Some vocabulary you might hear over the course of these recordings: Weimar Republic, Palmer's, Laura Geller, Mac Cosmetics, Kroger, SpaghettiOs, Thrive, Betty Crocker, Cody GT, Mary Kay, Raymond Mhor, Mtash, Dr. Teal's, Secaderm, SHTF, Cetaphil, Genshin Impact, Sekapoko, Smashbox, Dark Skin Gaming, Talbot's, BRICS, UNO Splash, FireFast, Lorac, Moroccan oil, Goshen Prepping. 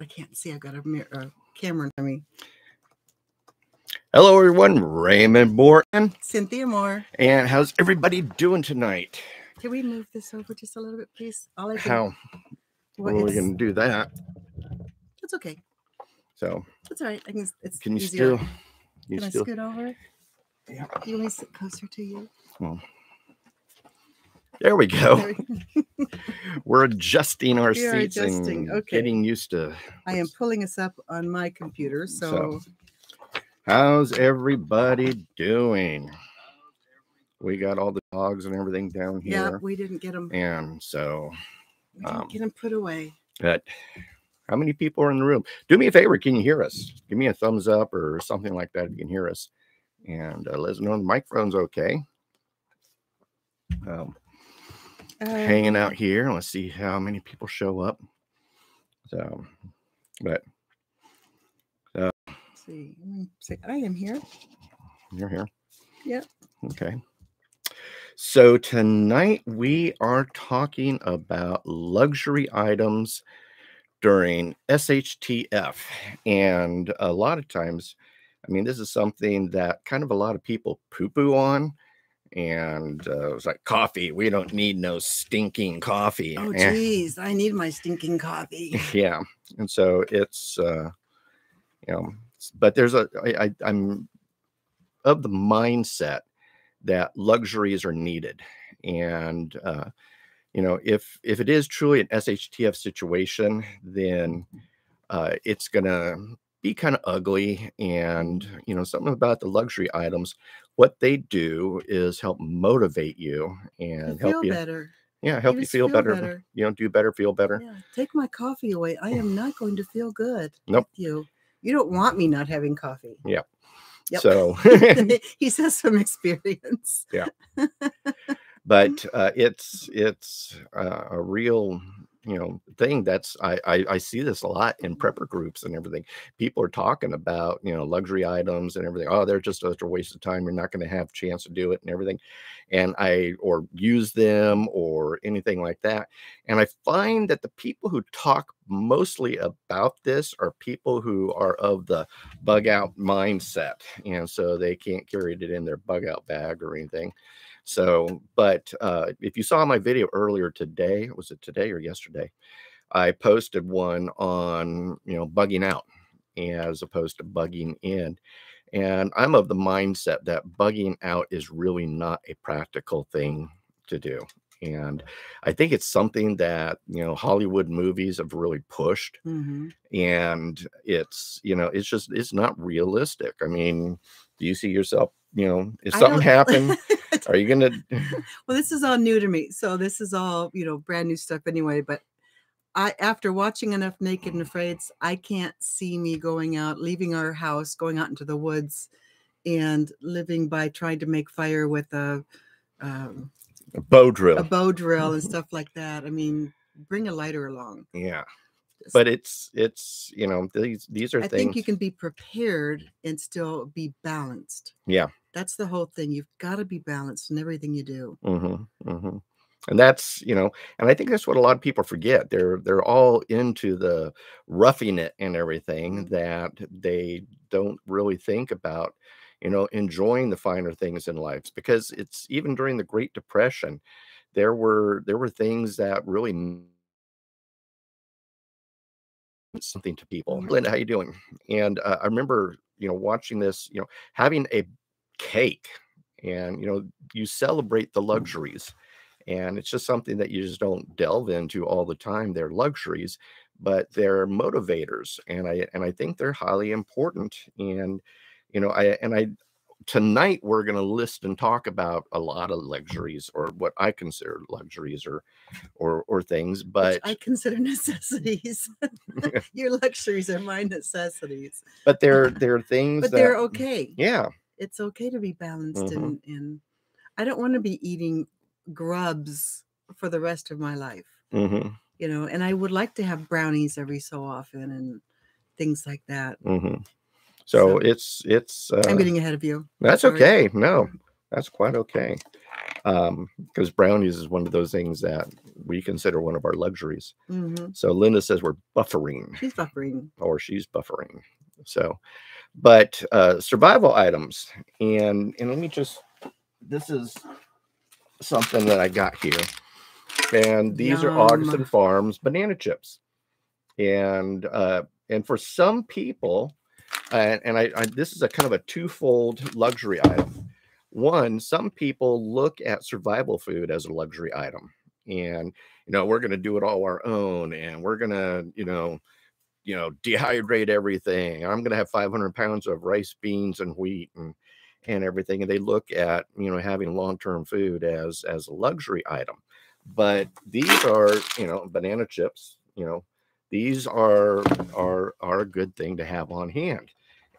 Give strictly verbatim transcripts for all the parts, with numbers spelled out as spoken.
I can't see. I've got a, mirror, a camera in front of me. Hello, everyone. Raymond Mhor and Cynthia Moore. And how's everybody doing tonight? Can we move this over just a little bit, please? All I can, How? Well, well, we can do that. That's okay. So that's all right. I can. It's can you easier. still? You can still, I scoot over? Yeah. You want me to sit closer to you? Well, there we go. There we go. We're adjusting our we seats adjusting. and okay. getting used to. I am pulling us up on my computer. So, so how's everybody doing? We got all the dogs and everything down here. Yeah, we didn't get them. And so we didn't um, get them put away. But how many people are in the room? Do me a favor. Can you hear us? Give me a thumbs up or something like that if you can hear us. And uh, let us know the microphone's okay. Um, uh, hanging out here. Let's see how many people show up. So, but. Uh, let's see. I am here. You're here. Yep. Okay. So tonight we are talking about luxury items during S H T F. And a lot of times, I mean, this is something that kind of a lot of people poo-poo on. And uh, it was like, coffee. We don't need no stinking coffee. Oh, geez. I need my stinking coffee. Yeah. And so it's, uh, you know, but there's a, I, I, I'm of the mindset that luxuries are needed. And, uh, you know, if, if it is truly an S H T F situation, then uh, it's going to be kind of ugly. And, you know, something about the luxury items, what they do is help motivate you and help you feel better. Yeah. Help you feel better. You know, do better, feel better. Yeah. Take my coffee away. I am not going to feel good. Nope. With you. You don't want me not having coffee. Yeah. Yep. So he says from experience. Yeah. But uh, it's it's uh, a real, you know, thing that's I, I I see this a lot in prepper groups and everything. People are talking about, you know, luxury items and everything. Oh, they're just a waste of time. You're not going to have a chance to do it and everything. And I or use them or anything like that. And I find that the people who talk mostly about this are people who are of the bug out mindset. And so they can't carry it in their bug out bag or anything. So, but uh, if you saw my video earlier today, was it today or yesterday? I posted one on, you know, bugging out as opposed to bugging in. And I'm of the mindset that bugging out is really not a practical thing to do. And I think it's something that, you know, Hollywood movies have really pushed. Mm-hmm. And it's, you know, it's just, it's not realistic. I mean, do you see yourself, you know, if something happened, are you going to? Well, this is all new to me. So this is all, you know, brand new stuff anyway. But I, after watching enough Naked and Afraid, I can't see me going out, leaving our house, going out into the woods and living by trying to make fire with a, um, A bow drill. A bow drill and stuff like that. I mean, bring a lighter along. Yeah. Just, but it's, it's you know, these these are I things. I think you can be prepared and still be balanced. Yeah. That's the whole thing. You've got to be balanced in everything you do. Mm-hmm, mm-hmm. And that's, you know, and I think that's what a lot of people forget. They're, they're all into the roughing it and everything that they don't really think about. You know, enjoying the finer things in life, because it's even during the Great Depression, there were there were things that really meant something to people. Linda, how you doing? And uh, I remember, you know, watching this, you know, having a cake, and you know, you celebrate the luxuries, and it's just something that you just don't delve into all the time. They're luxuries, but they're motivators, and I and I think they're highly important. And you know, I and I tonight we're going to list and talk about a lot of luxuries, or what I consider luxuries, or or or things. But which I consider necessities. Your luxuries are my necessities. But they're they're things. But that, they're okay. Yeah, it's okay to be balanced, mm-hmm. and and I don't want to be eating grubs for the rest of my life. Mm-hmm. You know, and I would like to have brownies every so often and things like that. Mm-hmm. So, so it's, it's, uh, I'm getting ahead of you. That's Sorry. okay. No, that's quite okay. Um, because brownies is one of those things that we consider one of our luxuries. Mm-hmm. So Linda says we're buffering. She's buffering. Or she's buffering. So, but uh, survival items. And, and let me just, this is something that I got here. And these Yum. Are Augason Farms banana chips. And, uh, and for some people, uh, and I, I, this is a kind of a twofold luxury item. One, some people look at survival food as a luxury item, and you know we're going to do it all our own, and we're going to you know, you know dehydrate everything. I'm going to have five hundred pounds of rice, beans, and wheat, and and everything. And they look at you know having long-term food as as a luxury item. But these are you know banana chips. You know these are are are a good thing to have on hand.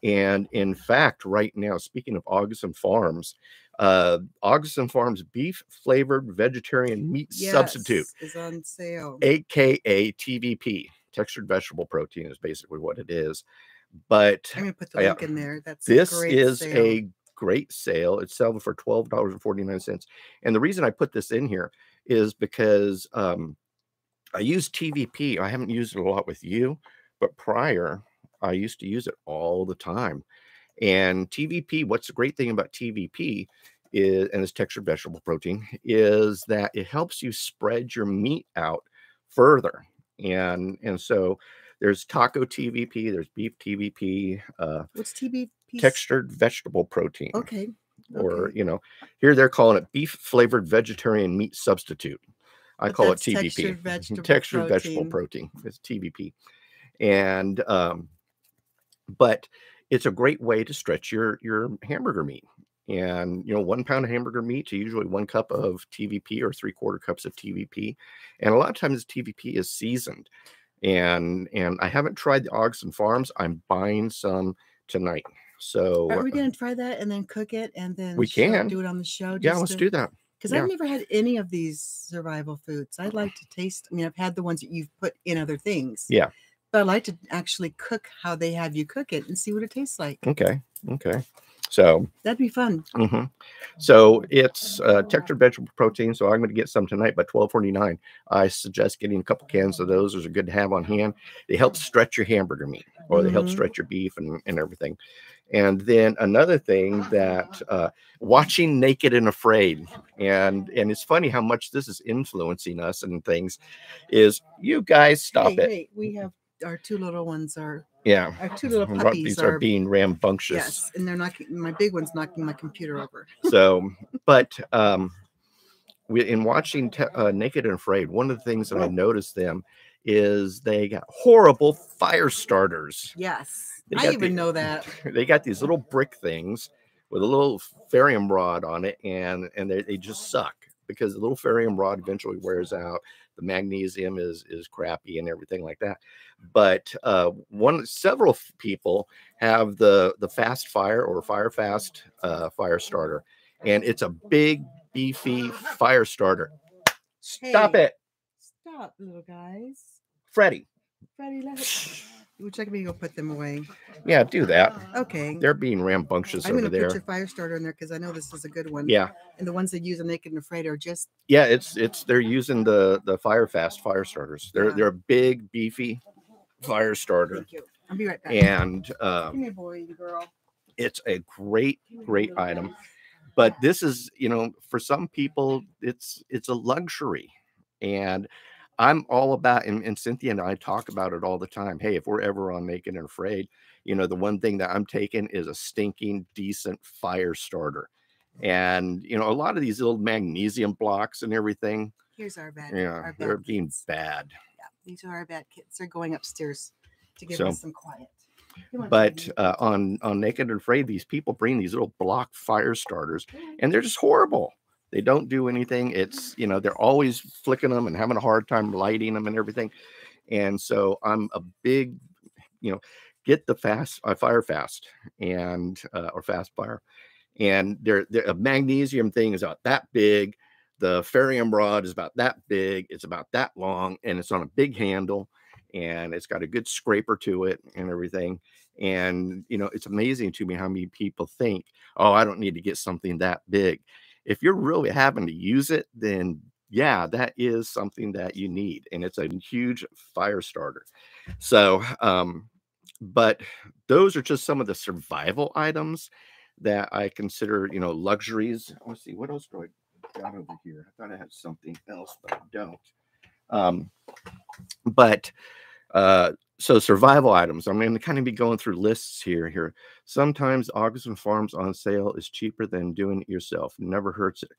And in fact, right now, speaking of Augason Farms, uh, Augason Farms beef flavored vegetarian meat yes, substitute is on sale, aka T V P, textured vegetable protein, is basically what it is. But I'm gonna put the link uh, in there. That's this a great is sale. a great sale. It's selling for twelve dollars and forty nine cents. And the reason I put this in here is because um, I use T V P. I haven't used it a lot with you, but prior. I used to use it all the time. And T V P, what's the great thing about T V P is, and it's textured vegetable protein, is that it helps you spread your meat out further. And and so there's taco T V P, there's beef T V P. Uh, what's T V P? Textured vegetable protein. Okay. Or, okay. you know, here they're calling it beef flavored vegetarian meat substitute. I but call it T V P. Textured vegetable, textured protein. vegetable protein. It's T V P. And, um, but it's a great way to stretch your, your hamburger meat. And, you know, one pound of hamburger meat to usually one cup of T V P or three quarter cups of T V P. And a lot of times T V P is seasoned. And, and I haven't tried the Augason Farms. I'm buying some tonight. So are we going to try that and then cook it and then we can do it on the show? Yeah, let's to, do that. Because yeah. I've never had any of these survival foods. I'd like to taste, I mean, I've had the ones that you've put in other things. Yeah. But I like to actually cook how they have you cook it and see what it tastes like. Okay. Okay. So that'd be fun. Mm-hmm. So it's uh, textured vegetable protein. So I'm going to get some tonight by twelve forty-nine. I suggest getting a couple cans of those. Those are good to have on hand. They help stretch your hamburger meat or they mm-hmm. help stretch your beef and, and everything. And then another thing that uh, watching Naked and Afraid, and and it's funny how much this is influencing us and things, is you guys stop hey, it. Hey, we have. Our two little ones are yeah. Our two little puppies These are, are being rambunctious. Yes, and they're knocking my big one's knocking my computer over. So, but um, we in watching te uh, Naked and Afraid, one of the things that I noticed them is they got horrible fire starters. Yes, I even the, know that they got these little brick things with a little ferrium rod on it, and and they, they just suck because the little ferrium rod eventually wears out. The magnesium is is crappy and everything like that, but uh, one several people have the the fast fire or FireFast uh, fire starter, and it's a big beefy fire starter. Stop hey, it! Stop, little guys. Freddie. Freddie, let it. Would you like me to go put them away? Yeah, do that. Okay. They're being rambunctious I'm over gonna there. I'm going to put your fire starter in there because I know this is a good one. Yeah. And the ones that use a Naked and Afraid are just. Yeah, it's it's they're using the the FireFast fire starters. They're yeah. they're a big beefy fire starter. Thank you. I'll be right back. And um, come here, boy, you girl. It's a great great item, but this is you know for some people it's it's a luxury, and. I'm all about, and, and Cynthia and I talk about it all the time. Hey, if we're ever on Naked and Afraid, you know, the one thing that I'm taking is a stinking decent fire starter. And, you know, a lot of these little magnesium blocks and everything. Here's our bad. Yeah, our bad they're kids. being bad. Yeah, these are our bad kids. They're going upstairs to give so, us some quiet. But uh, on, on Naked and Afraid, these people bring these little block fire starters, and they're just horrible. They don't do anything. It's, you know, they're always flicking them and having a hard time lighting them and everything. And so I'm a big, you know, get the fast, uh, fire fast and, uh, or fast fire. And they're, they're, a magnesium thing is about that big. The ferrium rod is about that big. It's about that long. And it's on a big handle. and it's got a good scraper to it and everything. And, you know, it's amazing to me how many people think, oh, I don't need to get something that big. If you're really having to use it, then yeah, that is something that you need. And it's a huge fire starter. So, um, but those are just some of the survival items that I consider, you know, luxuries. Let's see, what else do I got over here? I thought I had something else, but I don't. Um, but, uh, so survival items, I'm going to kind of be going through lists here, here. Sometimes Augason Farms on sale is cheaper than doing it yourself. Never hurts it.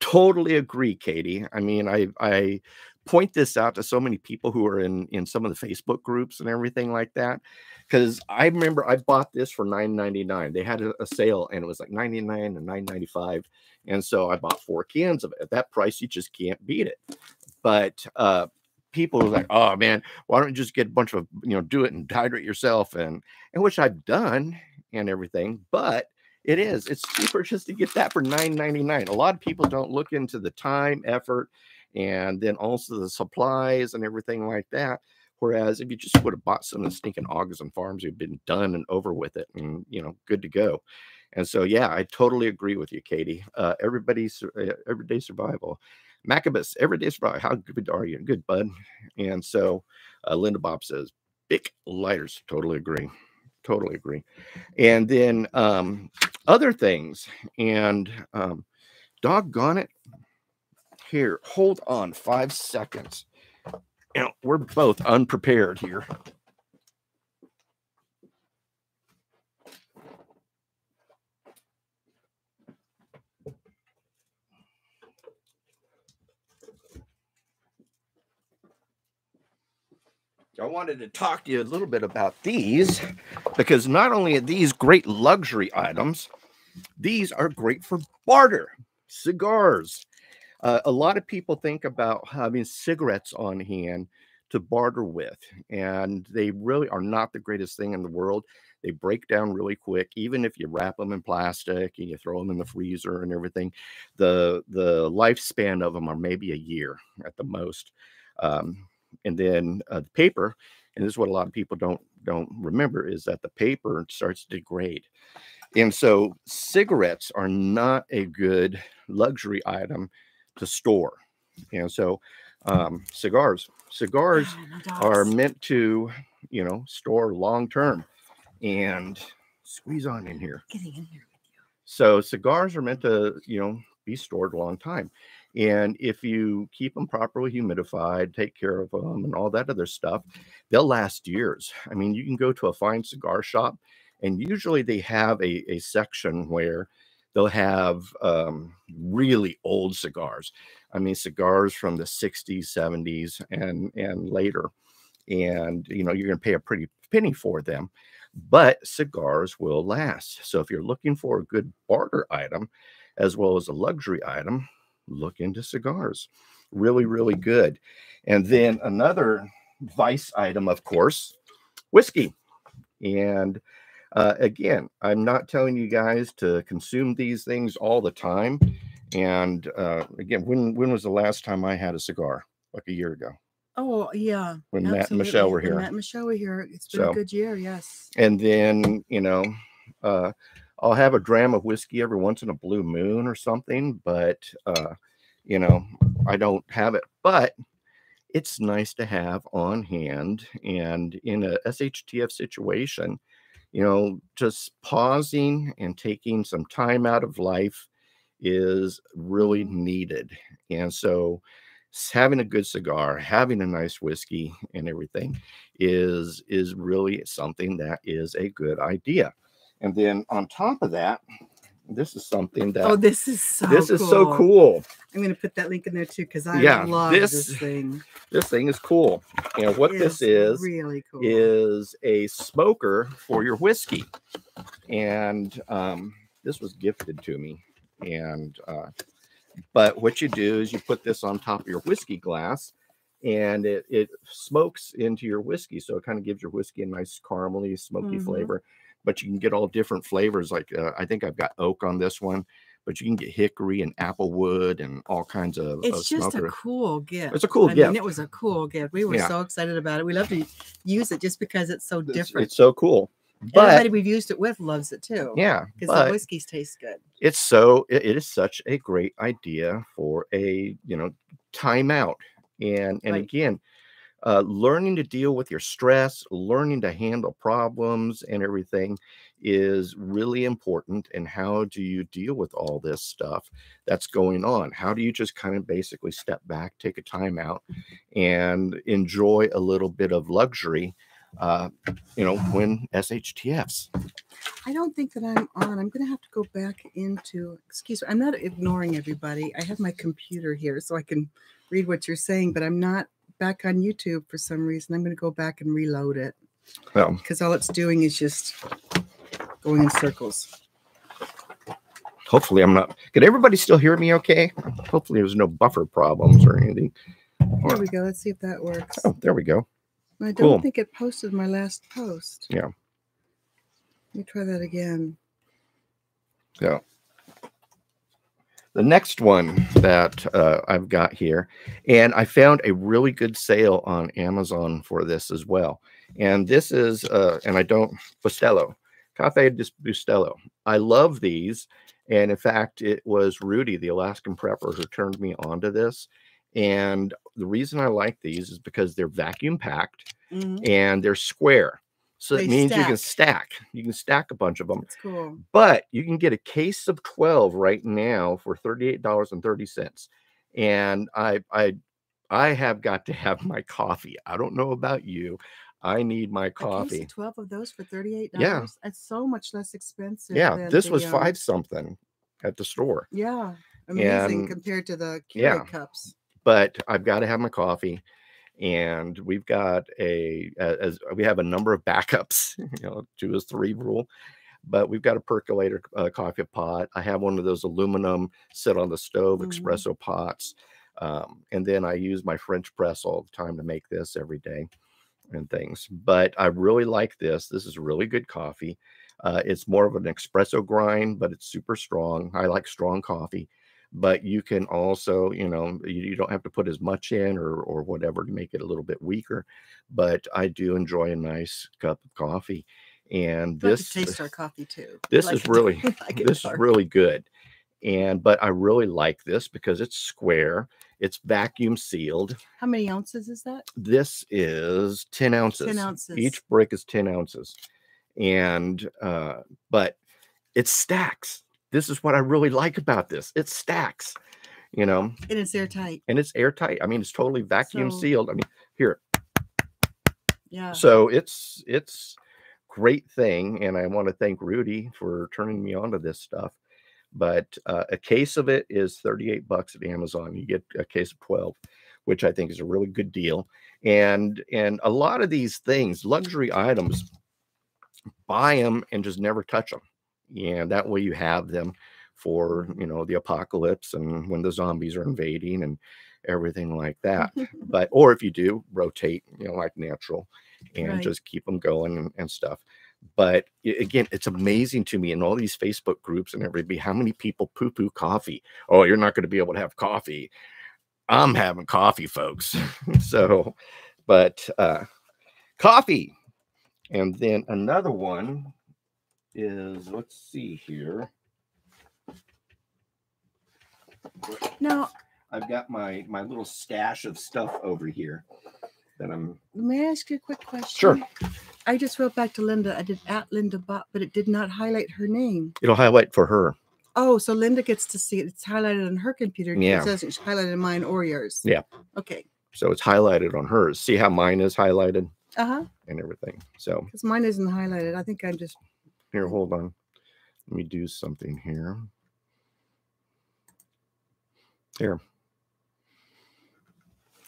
Totally agree, Katie. I mean, I, I point this out to so many people who are in, in some of the Facebook groups and everything like that. Cause I remember I bought this for nine ninety-nine. They had a, a sale and it was like ninety-nine and nine ninety-five. And so I bought four cans of it. At that price, you just can't beat it. But, uh, people are like, oh man, why don't you just get a bunch of, you know, do it and hydrate yourself, and and which I've done and everything, but it is, it's cheaper just to get that for nine ninety-nine. A lot of people don't look into the time, effort, and then also the supplies and everything like that. Whereas if you just would have bought some of the stinking Augason Farms, you've been done and over with it, and you know, good to go. And so yeah, I totally agree with you, Katie. Uh, everybody's uh, everyday survival. Macabus, everyday survival. How good are you? Good, bud. And so uh, Linda Bob says, big lighters. Totally agree. Totally agree. And then um, other things. And um, doggone it. Here, hold on five seconds. You know, we're both unprepared here. I wanted to talk to you a little bit about these, because not only are these great luxury items, these are great for barter. Cigars. Uh, a lot of people think about having cigarettes on hand to barter with, and they really are not the greatest thing in the world. They break down really quick, even if you wrap them in plastic and you throw them in the freezer and everything. The, the lifespan of them are maybe a year at the most. Um, And then uh, the paper, and this is what a lot of people don't don't remember, is that the paper starts to degrade. And so cigarettes are not a good luxury item to store. And so um, cigars, cigars are meant to, you know, store long term. And squeeze on in here. Getting in here with you. So cigars are meant to, you know, be stored a long time. And if you keep them properly humidified, take care of them and all that other stuff, they'll last years. I mean, you can go to a fine cigar shop, and usually they have a, a section where they'll have um, really old cigars. I mean, cigars from the sixties, seventies and, and later. And, you know, you're going to pay a pretty penny for them, but cigars will last. So if you're looking for a good barter item as well as a luxury item, look into cigars. Really, really good. And then another vice item, of course, whiskey. And uh, again, I'm not telling you guys to consume these things all the time. And uh, again, when when was the last time I had a cigar? Like a year ago. Oh, yeah. When absolutely. Matt and Michelle were here. When Matt and Michelle were here. It's been so, a good year, yes. And then, you know, uh, I'll have a dram of whiskey every once in a blue moon or something, but, uh, you know, I don't have it. But it's nice to have on hand. And in a S H T F situation, you know, just pausing and taking some time out of life is really needed. And so having a good cigar, having a nice whiskey and everything is, is really something that is a good idea. And then on top of that, this is something that oh, this is so this cool. is so cool. I'm gonna put that link in there too, because I yeah, love this, this thing. This thing is cool. And you know, what this is really cool is a smoker for your whiskey. And um, this was gifted to me. And uh, but what you do is you put this on top of your whiskey glass, and it it smokes into your whiskey, so it kind of gives your whiskey a nice caramely, smoky mm-hmm. flavor. But you can get all different flavors. Like uh, I think I've got oak on this one, but you can get hickory and applewood and all kinds of It's of just smoker. a cool gift. It's a cool I gift. Mean, it was a cool gift. We were yeah. so excited about it. We love to use it just because it's so different. It's, it's so cool. But everybody we've used it with loves it too. Yeah. Because the whiskeys taste good. It's so, it, it is such a great idea for a, you know, timeout. And, and right. again, uh, learning to deal with your stress, learning to handle problems and everything is really important. And how do you deal with all this stuff that's going on? How do you just kind of basically step back, take a timeout, and enjoy a little bit of luxury? Uh, you know, when S H T Fs. I don't think that I'm on. I'm going to have to go back into, excuse me, I'm not ignoring everybody. I have my computer here so I can read what you're saying, but I'm not back on YouTube for some reason. I'm going to go back and reload it. Well, because all it's doing is just going in circles. Hopefully I'm not. Could everybody still hear me okay? Hopefully there's no buffer problems or anything. There we go. Let's see if that works. Oh, there we go. I don't cool. think it posted my last post. Yeah. Let me try that again. Yeah. The next one that uh, I've got here, and I found a really good sale on Amazon for this as well. And this is, uh, and I don't, Bustelo, Café Bustelo. I love these. And in fact, it was Rudy, the Alaskan prepper, who turned me onto this. And the reason I like these is because they're vacuum packed mm-hmm. and they're square. So it means stack. you can stack. You can stack a bunch of them. That's cool. But you can get a case of twelve right now for thirty-eight dollars and thirty cents. And I, I, I have got to have my coffee. I don't know about you. I need my coffee. A case of twelve of those for thirty-eight dollars. Yeah. That's so much less expensive. Yeah. Than this the, was five um, something at the store. Yeah. Amazing and, compared to the Keurig yeah. cups. But I've got to have my coffee, and we've got a, as we have a number of backups, you know, two is three rule, but we've got a percolator uh, coffee pot. I have one of those aluminum sit on the stove mm-hmm. espresso pots. Um, and then I use my French press all the time to make this every day and things, but I really like this. This is really good coffee. Uh, it's more of an espresso grind, but it's super strong. I like strong coffee. But you can also, you know, you, you don't have to put as much in or or whatever to make it a little bit weaker. But I do enjoy a nice cup of coffee, and we this taste our coffee too. This like is really like this dark. is really good, and but I really like this because it's square, it's vacuum sealed. How many ounces is that? This is ten ounces. Ten ounces. Each brick is ten ounces, and uh, but it stacks. This is what I really like about this. It stacks, you know. And it's airtight. And it's airtight. I mean, it's totally vacuum so, sealed. I mean, here. Yeah. So it's it's great thing. And I want to thank Rudy for turning me on to this stuff. But uh, a case of it is thirty-eight bucks at Amazon. You get a case of twelve, which I think is a really good deal. And and a lot of these things, luxury items, buy them and just never touch them. And that way you have them for, you know, the apocalypse and when the zombies are invading and everything like that. But, or if you do, rotate, you know, like natural and right. just keep them going and, and stuff. But again, it's amazing to me in all these Facebook groups and everybody, how many people poo-poo coffee. Oh, you're not going to be able to have coffee. I'm having coffee, folks. So, but uh, coffee. And then another one. Is let's see here. Now I've got my my little stash of stuff over here that I'm. May I ask you a quick question? Sure. I just wrote back to Linda. I did at Linda Bott, but it did not highlight her name. It'll highlight for her. Oh, so Linda gets to see it. It's highlighted on her computer. Yeah. It says it's highlighted in mine or yours. Yeah. Okay. So it's highlighted on hers. See how mine is highlighted? Uh huh. And everything. So. Because mine isn't highlighted. I think I'm just. Here, hold on. Let me do something here. Here.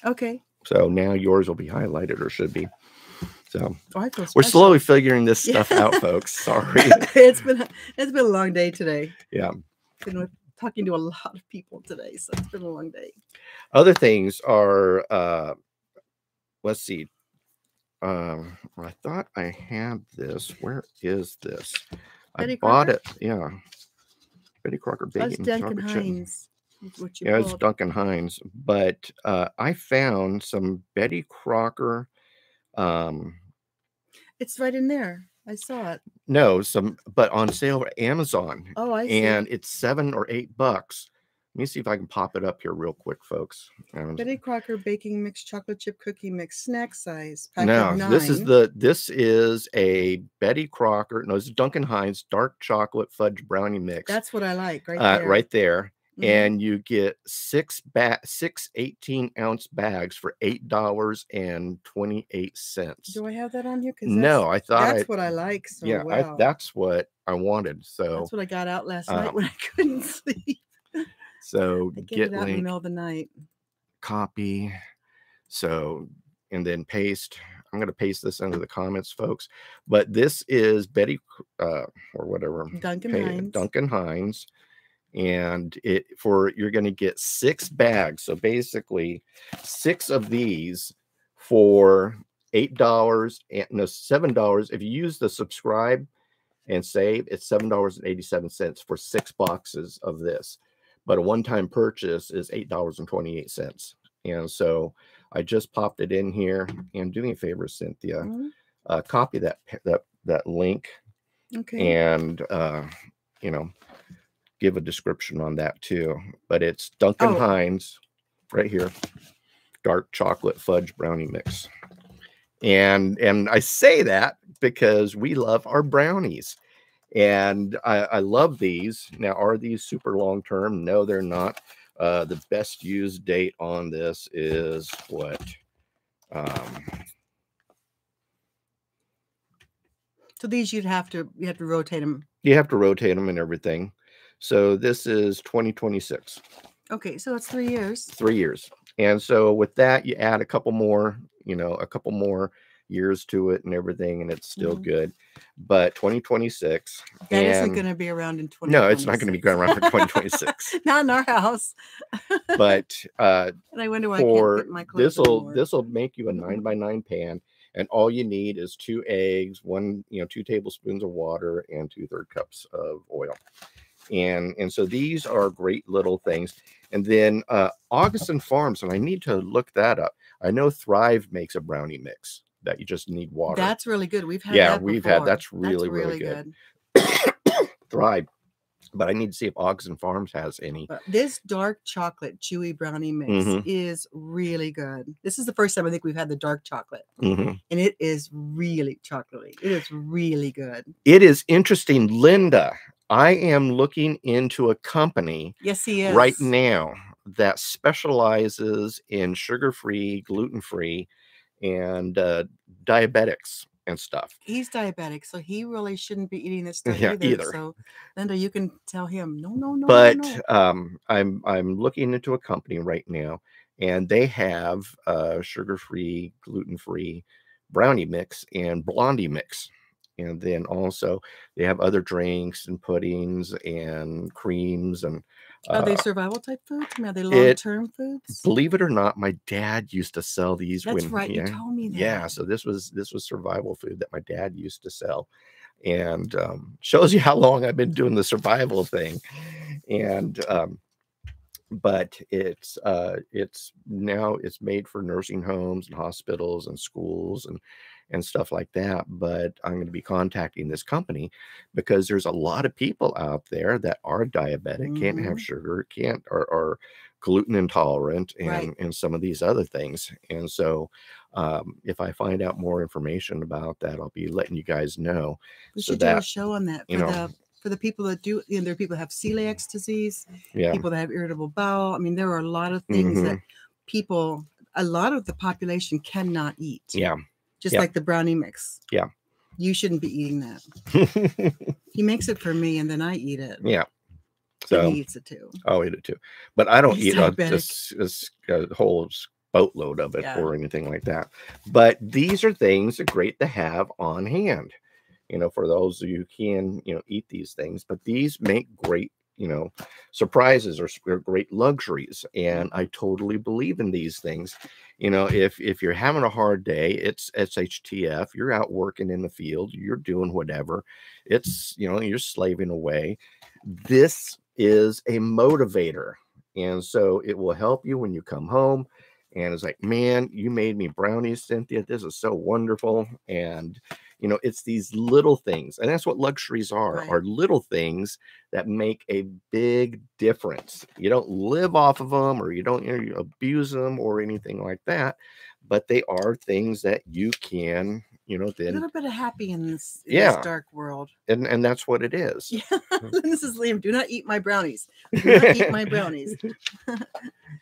Okay. So now yours will be highlighted or should be. So oh, we're slowly figuring this stuff yeah. out, folks. Sorry. it's been it's been a long day today. Yeah. Been talking to a lot of people today, so it's been a long day. Other things are uh let's see. Um, I thought I had this. Where is this? Betty I bought Crocker? it. Yeah. Betty Crocker bacon Duncan Hines. What you yeah, called. It's Duncan Hines. But uh, I found some Betty Crocker. Um, it's right in there. I saw it. No, some, but on sale at Amazon. Oh, I see. And it's seven or eight bucks. Let me see if I can pop it up here real quick, folks. Amazon. Betty Crocker baking mix chocolate chip cookie mix snack size. No, this is the this is a Betty Crocker. No, it's Duncan Hines dark chocolate fudge brownie mix. That's what I like, right uh, there. Right there. Mm-hmm. And you get six ba six eighteen ounce bags for eight dollars and twenty-eight cents. Do I have that on here? No, I thought that's I, what I like. So yeah, wow. I, that's what I wanted. So that's what I got out last uh, night when I couldn't sleep. So I get it out link, in the middle of the night. Copy. So and then paste. I'm going to paste this into the comments, folks. But this is Betty uh, or whatever Duncan Pay, Hines. Duncan Hines. And it for you're going to get six bags. So basically six of these for eight dollars and no seven dollars. If you use the subscribe and save, it's seven dollars and eighty-seven cents for six boxes of this. But a one-time purchase is eight dollars and twenty-eight cents. And so I just popped it in here. And do me a favor, Cynthia, mm-hmm. uh, copy that, that, that link. Okay. And, uh, you know, give a description on that too, but it's Duncan oh. Hines right here, dark chocolate fudge brownie mix. And, and I say that because we love our brownies and I, I love these. Now, are these super long-term? No, they're not. Uh, the best use date on this is what? Um, so these you'd have to, you have to rotate them. You have to rotate them and everything. So this is twenty twenty-six. Okay, so that's three years. Three years. And so with that, you add a couple more, you know, a couple more years to it and everything, and it's still mm-hmm. good. But twenty twenty-six. That and isn't going to be around in twenty twenty-six. No, it's not going to be going around for twenty twenty-six. Not in our house. But uh, and I wonder why for I can't get my clothes anymore. This will make you a nine by nine pan, and all you need is two eggs, one, you know, two tablespoons of water, and two third cups of oil. And and so these are great little things. And then uh, Augason Farms, and I need to look that up. I know Thrive makes a brownie mix that you just need water. That's really good. We've had yeah, that we've before. had that's really that's really, really good. good. Thrive, but I need to see if Augason Farms has any. This dark chocolate chewy brownie mix mm-hmm. is really good. This is the first time I think we've had the dark chocolate, mm-hmm. and it is really chocolatey. It is really good. It is interesting, Linda. I am looking into a company yes, he is. right now that specializes in sugar-free, gluten-free, and uh, diabetics and stuff. He's diabetic, so he really shouldn't be eating this stuff yeah, either. either. So, Linda, you can tell him, no, no, no, but, no. But no. um, I'm, I'm looking into a company right now, and they have uh, sugar-free, gluten-free brownie mix and blondie mix. And then also they have other drinks and puddings and creams. And uh, are they survival type foods? Are they long term it, foods? Believe it or not, my dad used to sell these. That's when, right. Yeah, you told me that. Yeah. So this was this was survival food that my dad used to sell, and um, shows you how long I've been doing the survival thing. And um, but it's uh, it's now it's made for nursing homes and hospitals and schools and. and stuff like that. But I'm going to be contacting this company because there's a lot of people out there that are diabetic, mm-hmm. can't have sugar, can't, or are gluten intolerant and, right. and some of these other things. And so um, if I find out more information about that, I'll be letting you guys know. We so should that, do a show on that for, you know, the, for the people that do, you know, there are people that have celiac disease, yeah. people that have irritable bowel. I mean, there are a lot of things mm-hmm. that people, a lot of the population cannot eat. Yeah. Just yeah. like the brownie mix. Yeah. You shouldn't be eating that. He makes it for me and then I eat it. Yeah. So and he eats it too. I'll eat it too. But I don't He's eat a, a, a whole boatload of it yeah. or anything like that. But these are things that are great to have on hand, you know, for those of you who can, you know, eat these things. But these make great, you know, surprises or, or great luxuries. And I totally believe in these things. You know, if, if you're having a hard day, it's S H T F, you're out working in the field, you're doing whatever, it's, you know, you're slaving away. This is a motivator. And so it will help you when you come home. And it's like, man, you made me brownies, Cynthia. This is so wonderful. And, you know, it's these little things. And that's what luxuries are, right. are little things that make a big difference. You don't live off of them, or you don't, you know, you abuse them or anything like that. But they are things that you can, you know, then, a little bit of happy in this, yeah. in this dark world. And and that's what it is. Yeah. This is Liam. Do not eat my brownies. Do not eat my brownies.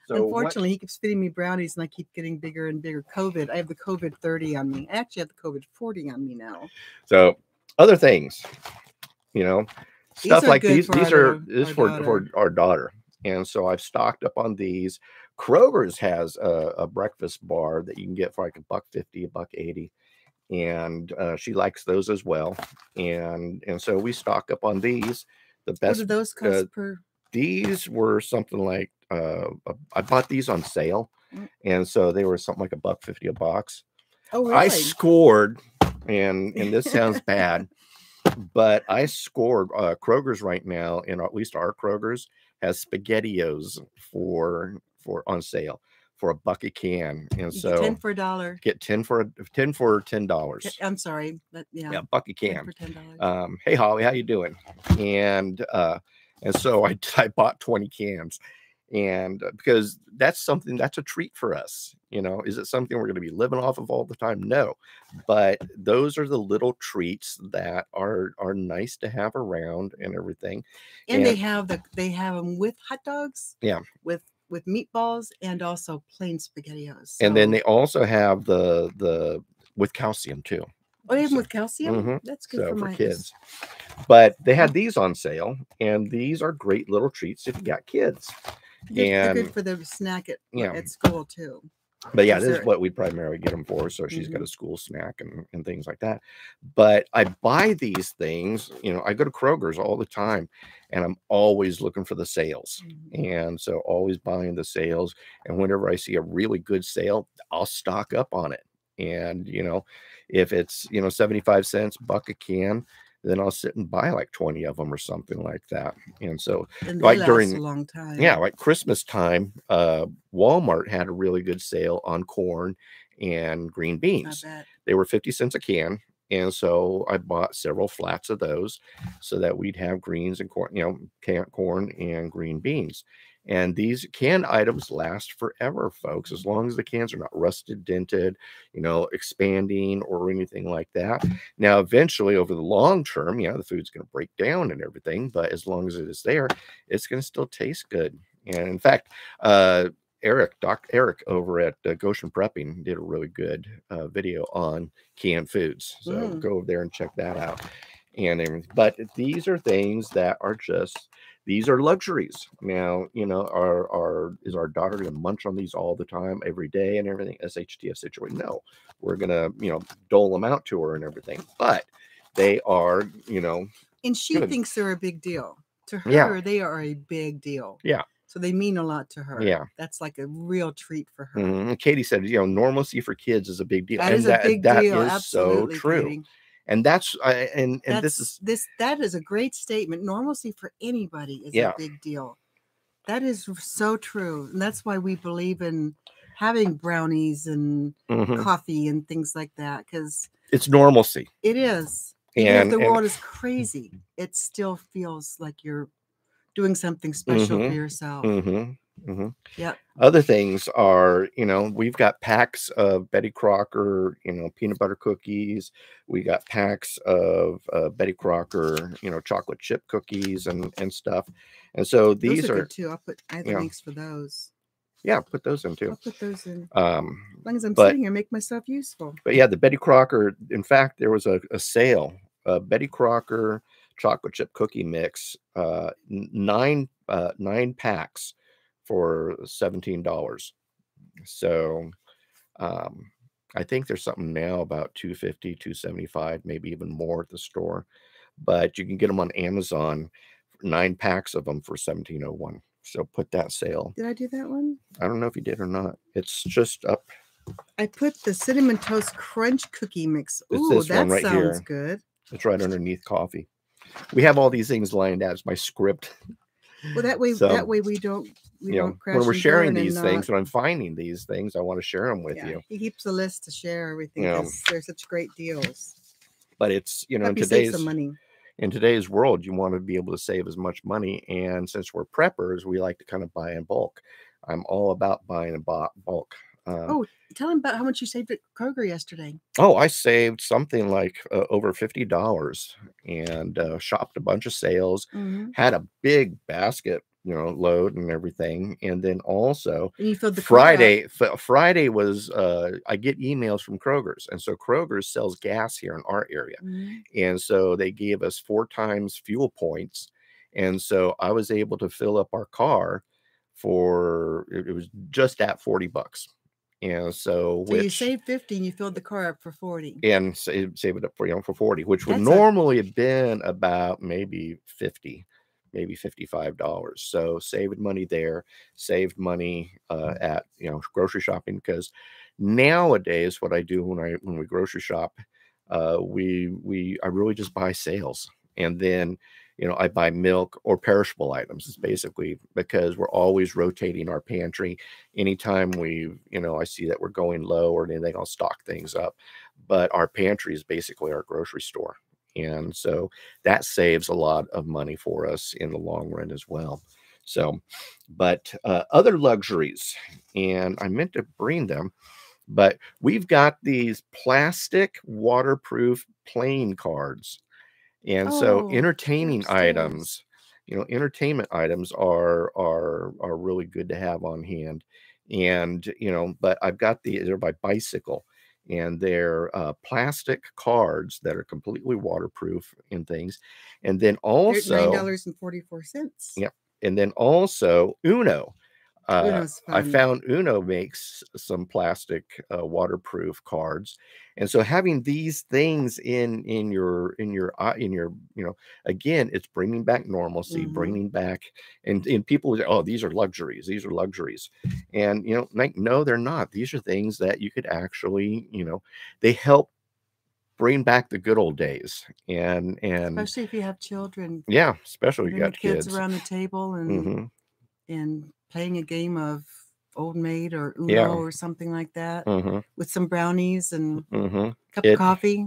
So unfortunately, what? He keeps feeding me brownies and I keep getting bigger and bigger. COVID. I have the COVID thirty on me. I actually have the COVID forty on me now. So other things, you know, these stuff like these. These our, are this our for, for our daughter. And so I've stocked up on these. Kroger's has a, a breakfast bar that you can get for like a buck fifty, a buck eighty, and uh, she likes those as well. And and so we stock up on these. The best. What do those cost uh, per? These were something like uh, I bought these on sale, and so they were something like a buck fifty a box. Oh, really? I scored, and and this sounds bad, but I scored uh, Kroger's right now, and at least our Kroger's has SpaghettiOs for. for on sale for a buck a can. And so ten for a dollar. Get ten for a ten for ten dollars. I'm sorry. But yeah. Yeah, buck a can. For ten dollars. Um, hey Holly, how you doing? And uh and so I I bought twenty cans. And because that's something that's a treat for us, you know, is it something we're going to be living off of all the time? No, but those are the little treats that are, are nice to have around and everything. And, and they have the, they have them with hot dogs. Yeah. With, with meatballs and also plain SpaghettiOs. So. And then they also have the, the, with calcium too. Oh, even so, with calcium? Mm-hmm. That's good so for, for my kids. Eyes. But they had these on sale, and these are great little treats if you got kids. They're, and they're good for the snack at, yeah. at school too. But yeah, dessert. This is what we primarily get them for. So she's mm-hmm. got a school snack and, and things like that. But I buy these things, you know, I go to Kroger's all the time and I'm always looking for the sales. Mm-hmm. And so always buying the sales. And whenever I see a really good sale, I'll stock up on it. And, you know, if it's, you know, seventy-five cents, buck a can, then I'll sit and buy like twenty of them or something like that. And so and like last during a long time. Yeah, like Christmas time, uh, Walmart had a really good sale on corn and green beans. They were fifty cents a can. And so I bought several flats of those so that we'd have greens and corn, you know, canned corn and green beans. And these canned items last forever, folks, as long as the cans are not rusted, dented, you know, expanding or anything like that. Now, eventually, over the long term, yeah, the food's going to break down and everything. But as long as it is there, it's going to still taste good. And in fact, uh, Eric, Doc Eric over at uh, Goshen Prepping did a really good uh, video on canned foods. So mm. go over there and check that out. And everything. But these are things that are just... These are luxuries. Now, you know, our, our, is our daughter going to munch on these all the time, every day and everything? S H T F situation? No. We're going to, you know, dole them out to her and everything. But they are, you know. And she gonna, thinks they're a big deal. To her, yeah. they are a big deal. Yeah. So they mean a lot to her. Yeah. That's like a real treat for her. Mm-hmm. Katie said, you know, normalcy for kids is a big deal. That and is that, a big that deal. That is Absolutely, so true. Katie. And that's uh, and and that's, this is this that is a great statement. Normalcy for anybody is yeah. a big deal. That is so true, and that's why we believe in having brownies and mm-hmm. coffee and things like that, because it's normalcy. It is, and, and if the and, world is crazy, it still feels like you're doing something special mm-hmm. for yourself. Mm-hmm. Mm-hmm. Yeah. Other things are, you know, we've got packs of Betty Crocker, you know, peanut butter cookies. We got packs of uh, Betty Crocker, you know, chocolate chip cookies and and stuff. And so these those are, are good too. I'll put I have you know, links for those. Yeah, put those in too. I'll put those in. Um, as long as I'm but, sitting here, make myself useful. But yeah, the Betty Crocker. In fact, there was a, a sale. Uh, Betty Crocker chocolate chip cookie mix. Uh, nine uh, nine packs. For seventeen dollars. So um I think there's something now about two fifty, two seventy-five, maybe even more at the store, but you can get them on Amazon, nine packs of them for seventeen oh one. So put that sale. Did I do that one? I don't know if you did or not. It's just up. I put the cinnamon toast crunch cookie mix. Ooh, that right sounds here. Good. It's right underneath coffee. We have all these things lined out. It's my script. Well, that way, so, that way we don't, we you don't know, crash when we're sharing these things, not... when I'm finding these things, I want to share them with yeah, you. He keeps a list to share everything. You know, they're such great deals. But it's, you know, in today's, money. in today's world, you want to be able to save as much money. And since we're preppers, we like to kind of buy in bulk. I'm all about buying in bulk. Um, oh, tell him about how much you saved at Kroger yesterday. Oh, I saved something like uh, over fifty dollars and uh, shopped a bunch of sales, mm-hmm. had a big basket, you know, load and everything. And then also and you filled the Friday, Friday was, uh, I get emails from Kroger's. And so Kroger's sells gas here in our area. Mm-hmm. And so they gave us four times fuel points. And so I was able to fill up our car for, it, it was just at forty bucks. And so, so which, you saved fifty and you filled the car up for forty. And save, save it up for, you know, for forty, which would That's normally a... have been about maybe fifty, maybe fifty-five dollars. So saved money there, saved money uh, at, you know, grocery shopping. Because nowadays what I do when I, when we grocery shop, uh, we, we, I really just buy sales. And then, you know, I buy milk or perishable items. It's basically because we're always rotating our pantry. Anytime we, you know, I see that we're going low or anything, I'll stock things up. But our pantry is basically our grocery store. And so that saves a lot of money for us in the long run as well. So, but uh, other luxuries, and I meant to bring them, but we've got these plastic waterproof playing cards. And oh, so entertaining items, you know, entertainment items are, are, are really good to have on hand. And, you know, but I've got the, they're by Bicycle, and they're uh, plastic cards that are completely waterproof and things. And then also nine dollars and forty-four cents. Yep. And then also Uno. Uh, I found Uno makes some plastic uh, waterproof cards, and so having these things in in your in your in your you know, again, it's bringing back normalcy, mm-hmm. bringing back and and people say, oh, these are luxuries, these are luxuries, and you know, like, no, they're not. These are things that you could actually, you know, they help bring back the good old days, and and especially if you have children, yeah, especially if you got kids, kids around the table and mm-hmm. and. playing a game of Old Maid or Uno yeah. or something like that mm-hmm. with some brownies and mm-hmm. a cup it, of coffee.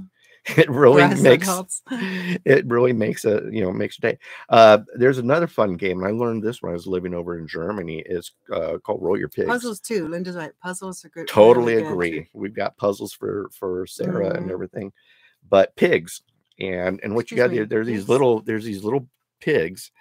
It really makes it really makes a you know makes a day. Uh, there's another fun game, and I learned this when I was living over in Germany. It's uh, called Roll Your Pigs. Puzzles too. Linda's right. Puzzles are good. Totally really agree. Good. We've got puzzles for for Sarah mm-hmm. and everything, but pigs and and what Excuse you got there. There's pigs. these little there's these little pigs,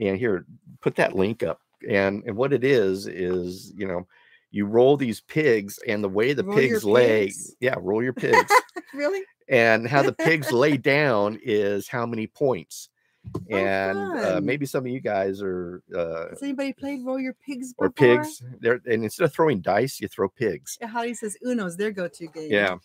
and here, put that link up. And, and what it is, is, you know, you roll these pigs and the way the roll pigs lay. Pigs. Yeah. Roll your pigs. Really? And how the pigs lay down is how many points. Oh, and uh, maybe some of you guys are. Uh, Has anybody played Roll Your Pigs before? Or pigs. They're, and instead of throwing dice, you throw pigs. Yeah, Holly says Uno's their go-to game. Yeah.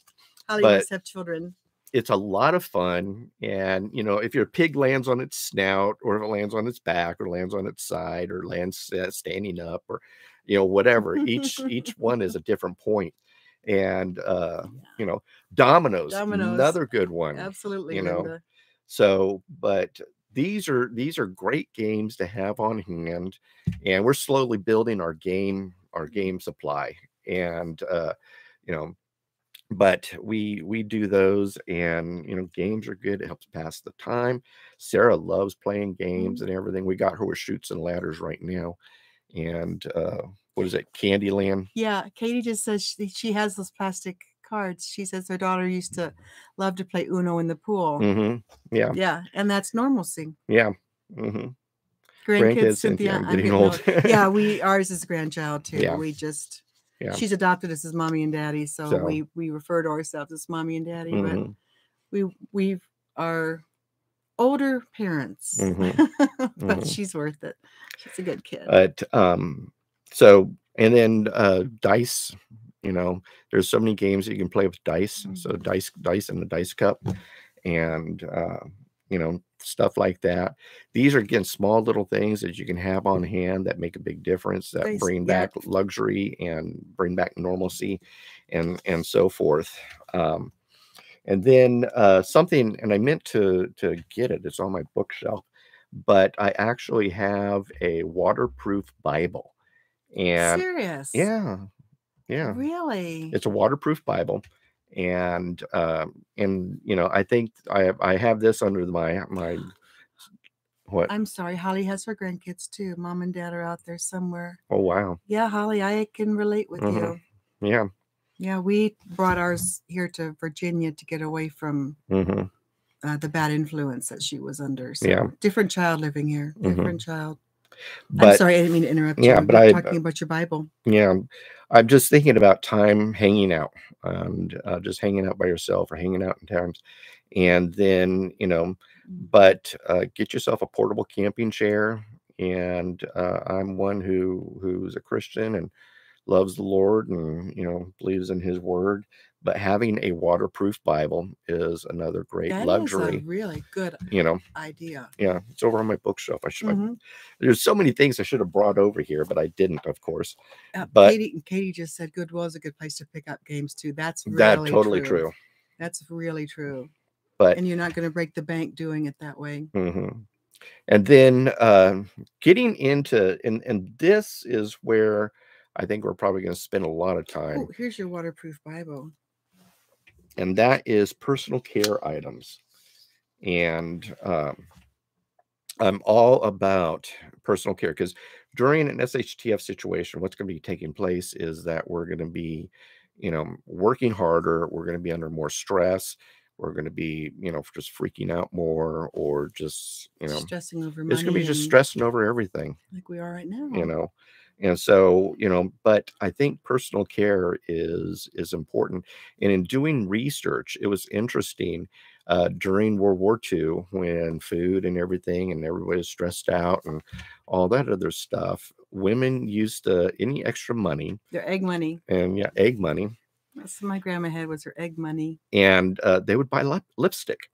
Holly must have children. It's a lot of fun. And, you know, if your pig lands on its snout or if it lands on its back or lands on its side or lands uh, standing up or, you know, whatever, each, each one is a different point. And, uh, yeah. you know, dominoes, dominoes, another good one. Absolutely. You know, Linda. So, but these are, these are great games to have on hand, and we're slowly building our game, our game supply. And, uh, you know, But we we do those, and you know, games are good. It helps pass the time. Sarah loves playing games and everything. We got her with Chutes and Ladders right now, and uh, what is it, Candyland? Yeah, Katie just says she, she has those plastic cards. She says her daughter used to love to play Uno in the pool. Mm-hmm. Yeah, yeah, and that's normalcy. Yeah. Mm-hmm. Grandkids, Grandkids, Cynthia, I'm getting old. Yeah, we ours is a grandchild too. Yeah. We just. Yeah. She's adopted us as mommy and daddy, so, so we we refer to ourselves as mommy and daddy. Mm-hmm. But we we are older parents, mm-hmm. but mm-hmm. she's worth it. She's a good kid. But um, so and then uh, dice. You know, there's so many games that you can play with dice. Mm-hmm. So dice, dice, and the dice cup, and uh, you know, stuff like that. These are, again, small little things that you can have on hand that make a big difference, that bring back luxury and bring back normalcy and and so forth. Um, and then uh, something, and I meant to to get it, it's on my bookshelf, but I actually have a waterproof Bible. And serious? Yeah. Yeah. Really? It's a waterproof Bible. And, um, and you know, I think I, I have this under my, my, what? I'm sorry. Holly has her grandkids too. Mom and dad are out there somewhere. Oh, wow. Yeah. Holly, I can relate with mm-hmm. you. Yeah. Yeah. We brought ours here to Virginia to get away from mm-hmm. uh, the bad influence that she was under. So yeah. Different child living here. Different mm-hmm. child. But, I'm sorry, I didn't mean to interrupt you. Yeah, but I talking about your Bible. Yeah, I'm just thinking about time hanging out, and uh, just hanging out by yourself or hanging out in towns, and then you know. But uh, get yourself a portable camping chair. And uh, I'm one who who's a Christian and loves the Lord, and you know believes in His Word. But having a waterproof Bible is another great that luxury. Is a really good, you know, idea. Yeah, it's over on my bookshelf. I should. Mm-hmm. There's so many things I should have brought over here, but I didn't, of course. Uh, but Katie, Katie just said Goodwill is a good place to pick up games too. That's really that totally true. true. That's really true. But and you're not going to break the bank doing it that way. Mm-hmm. And then uh, getting into and and this is where I think we're probably going to spend a lot of time. Oh, here's your waterproof Bible. And that is personal care items. And um, I'm all about personal care because during an S H T F situation, what's going to be taking place is that we're going to be, you know, working harder. We're going to be under more stress. We're going to be, you know, just freaking out more or just, you know, stressing over money. It's going to be just stressing over everything. Like we are right now. You know. And so, you know, but I think personal care is is important. And in doing research, it was interesting uh, during World War Two when food and everything and everybody was stressed out and all that other stuff. Women used uh, any extra money. Their egg money. And yeah, egg money. That's what my grandma had was her egg money. And uh, they would buy lip lipstick.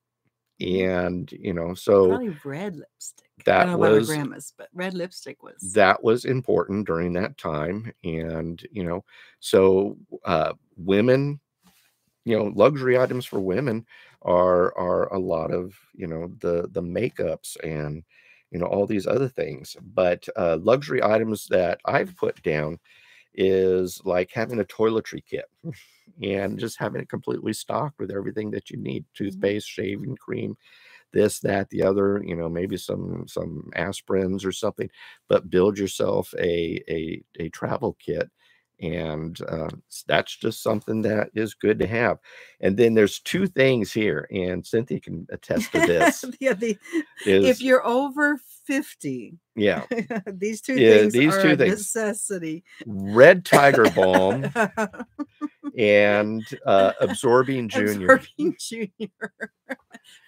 And, you know, so probably red lipstick. That I don't know about was my grandma's, but red lipstick was that was important during that time. And, you know, so uh, women, you know, luxury items for women are are a lot of, you know, the, the makeups and, you know, all these other things. But uh, luxury items that I've put down is like having a toiletry kit and just having it completely stocked with everything that you need. Toothpaste, shaving cream, this, that, the other, you know, maybe some some aspirins or something, but build yourself a a, a travel kit. And uh, that's just something that is good to have. And then there's two things here, and Cynthia can attest to this. yeah, the, is, if you're over fifty, yeah, these two yeah, things these are two a things. necessity. Red Tiger Balm and uh, Absorbing Junior. Absorbing Junior.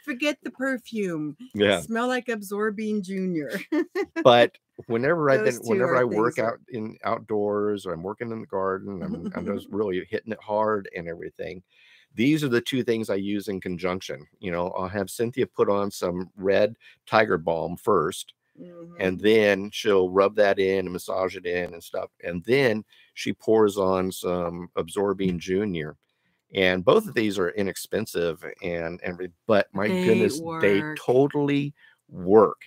Forget the perfume. Yeah, smell like Absorbing Junior. but. Whenever I've been, whenever I work out in outdoors or I'm working in the garden, I'm, I'm just really hitting it hard and everything. These are the two things I use in conjunction. You know, I'll have Cynthia put on some red tiger balm first, mm-hmm. and then she'll rub that in and massage it in and stuff. And then she pours on some Absorbing Junior. And both of these are inexpensive and, and but my they goodness, work. they totally work.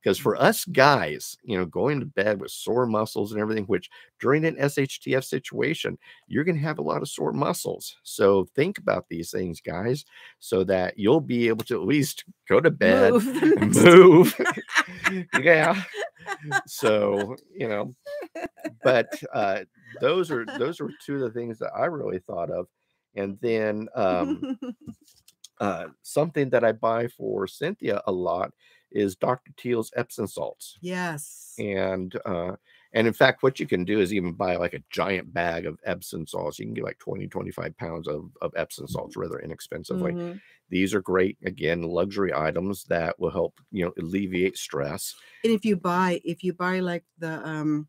Because for us guys, you know, going to bed with sore muscles and everything, which during an S H T F situation, you're going to have a lot of sore muscles. So think about these things, guys, so that you'll be able to at least go to bed, move. move. yeah. So, you know, but uh, those are those are two of the things that I really thought of. And then um, uh, something that I buy for Cynthia a lot is Doctor Teal's Epsom salts. Yes. And uh, and in fact, what you can do is even buy like a giant bag of Epsom salts. You can get like twenty, twenty-five pounds of, of Epsom salts rather inexpensively. Mm-hmm. These are great, again, luxury items that will help, you know, alleviate stress. And if you buy, if you buy like the, um,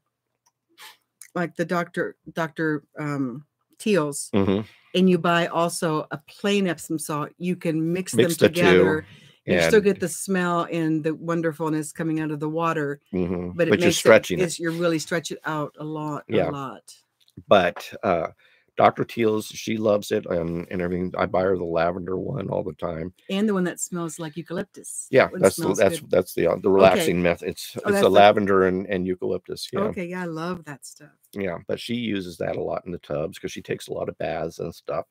like the Doctor Doctor Um, Teal's, mm-hmm. and you buy also a plain Epsom salt, you can mix, mix them the together. Two. You still get the smell and the wonderfulness coming out of the water, mm-hmm. but, it but makes you're stretching it, it. You're really stretching it out a lot, yeah. a lot. But uh, Doctor Teal's, she loves it, and, and everything. I buy her the lavender one all the time. And the one that smells like eucalyptus. Yeah, that that's the, that's good. that's the uh, the relaxing okay. method. It's oh, it's a lavender and, and eucalyptus. Yeah. Okay, yeah, I love that stuff. Yeah, but she uses that a lot in the tubs because she takes a lot of baths and stuff.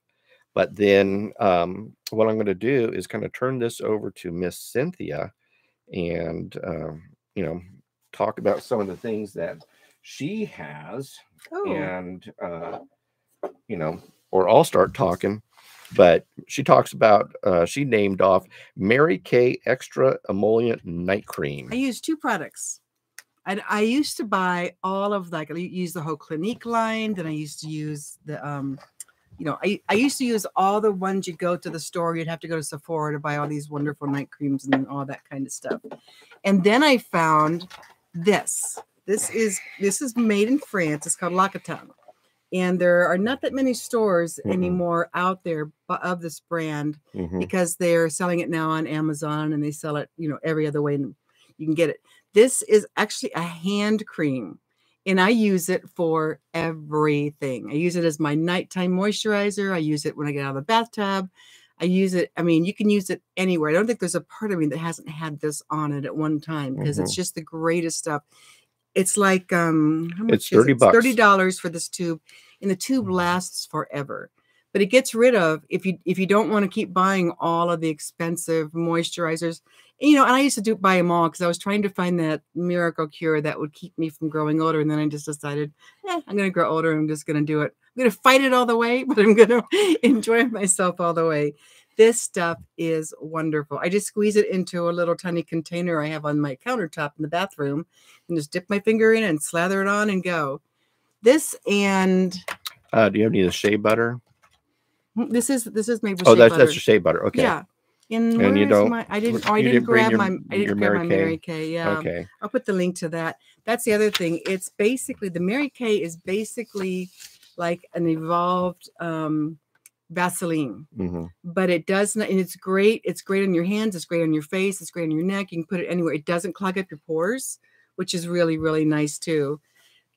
But then um, what I'm going to do is kind of turn this over to Miss Cynthia and, um, you know, talk about some of the things that she has. Oh. And, uh, you know, or I'll start talking. But she talks about, uh, she named off Mary Kay Extra Emollient Night Cream. I use two products. I, I used to buy all of, like, I use the whole Clinique line. Then I used to use the... Um, You know, I, I used to use all the ones you'd go to the store. You'd have to go to Sephora to buy all these wonderful night creams and all that kind of stuff. And then I found this. This is this is made in France. It's called La Coton. And there are not that many stores mm-hmm. anymore out there of this brand mm-hmm. because they're selling it now on Amazon and they sell it, you know, every other way you can get it. This is actually a hand cream. And I use it for everything. I use it as my nighttime moisturizer. I use it when I get out of the bathtub. I use it. I mean, you can use it anywhere. I don't think there's a part of me that hasn't had this on it at one time because mm-hmm. it's just the greatest stuff. It's like um, how much it's thirty is it? It's thirty dollars for this tube, and the tube lasts forever. But it gets rid of if you if you don't want to keep buying all of the expensive moisturizers. You know, and I used to do buy them all because I was trying to find that miracle cure that would keep me from growing older. And then I just decided, eh, I'm going to grow older. I'm just going to do it. I'm going to fight it all the way, but I'm going to enjoy myself all the way. This stuff is wonderful. I just squeeze it into a little tiny container I have on my countertop in the bathroom and just dip my finger in and slather it on and go. This and... Uh, do you have any of the shea butter? This is this is made with oh, shea that's, butter. Oh, that's your shea butter. Okay. Yeah. And, and you don't, my, I didn't, oh, I didn't, didn't grab your, my, I didn't grab Mary my Mary Kay. Yeah. Okay. I'll put the link to that. That's the other thing. It's basically, the Mary Kay is basically like an evolved, um, Vaseline, mm-hmm. but it does not, and it's great. It's great on your hands. It's great on your face. It's great on your neck. You can put it anywhere. It doesn't clog up your pores, which is really, really nice too.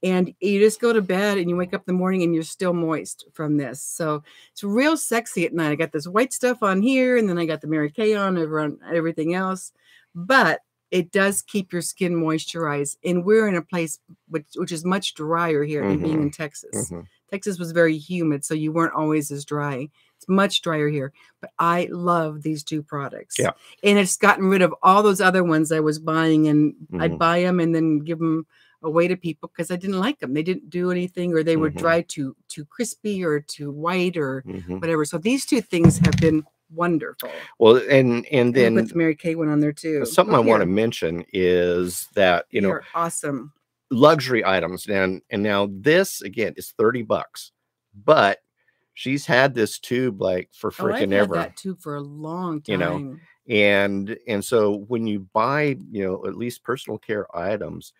And you just go to bed and you wake up in the morning and you're still moist from this. So it's real sexy at night. I got this white stuff on here and then I got the Mary Kay on over on everything else. But it does keep your skin moisturized. And we're in a place which, which is much drier here mm-hmm. than being in Texas. Mm-hmm. Texas was very humid, so you weren't always as dry. It's much drier here. But I love these two products. Yeah. And it's gotten rid of all those other ones I was buying. And mm-hmm. I'd buy them and then give them away to people because I didn't like them. They didn't do anything, or they mm-hmm. were dry too too crispy or too white or mm-hmm. whatever. So these two things have been wonderful. Well, and and then with the Mary Kay one on there too. Something oh, I yeah. want to mention is that you You're know awesome luxury items, and and now this again is thirty bucks, but she's had this tube like for freaking oh, ever. Had that tube for a long time. You know, and and so when you buy you know at least personal care items.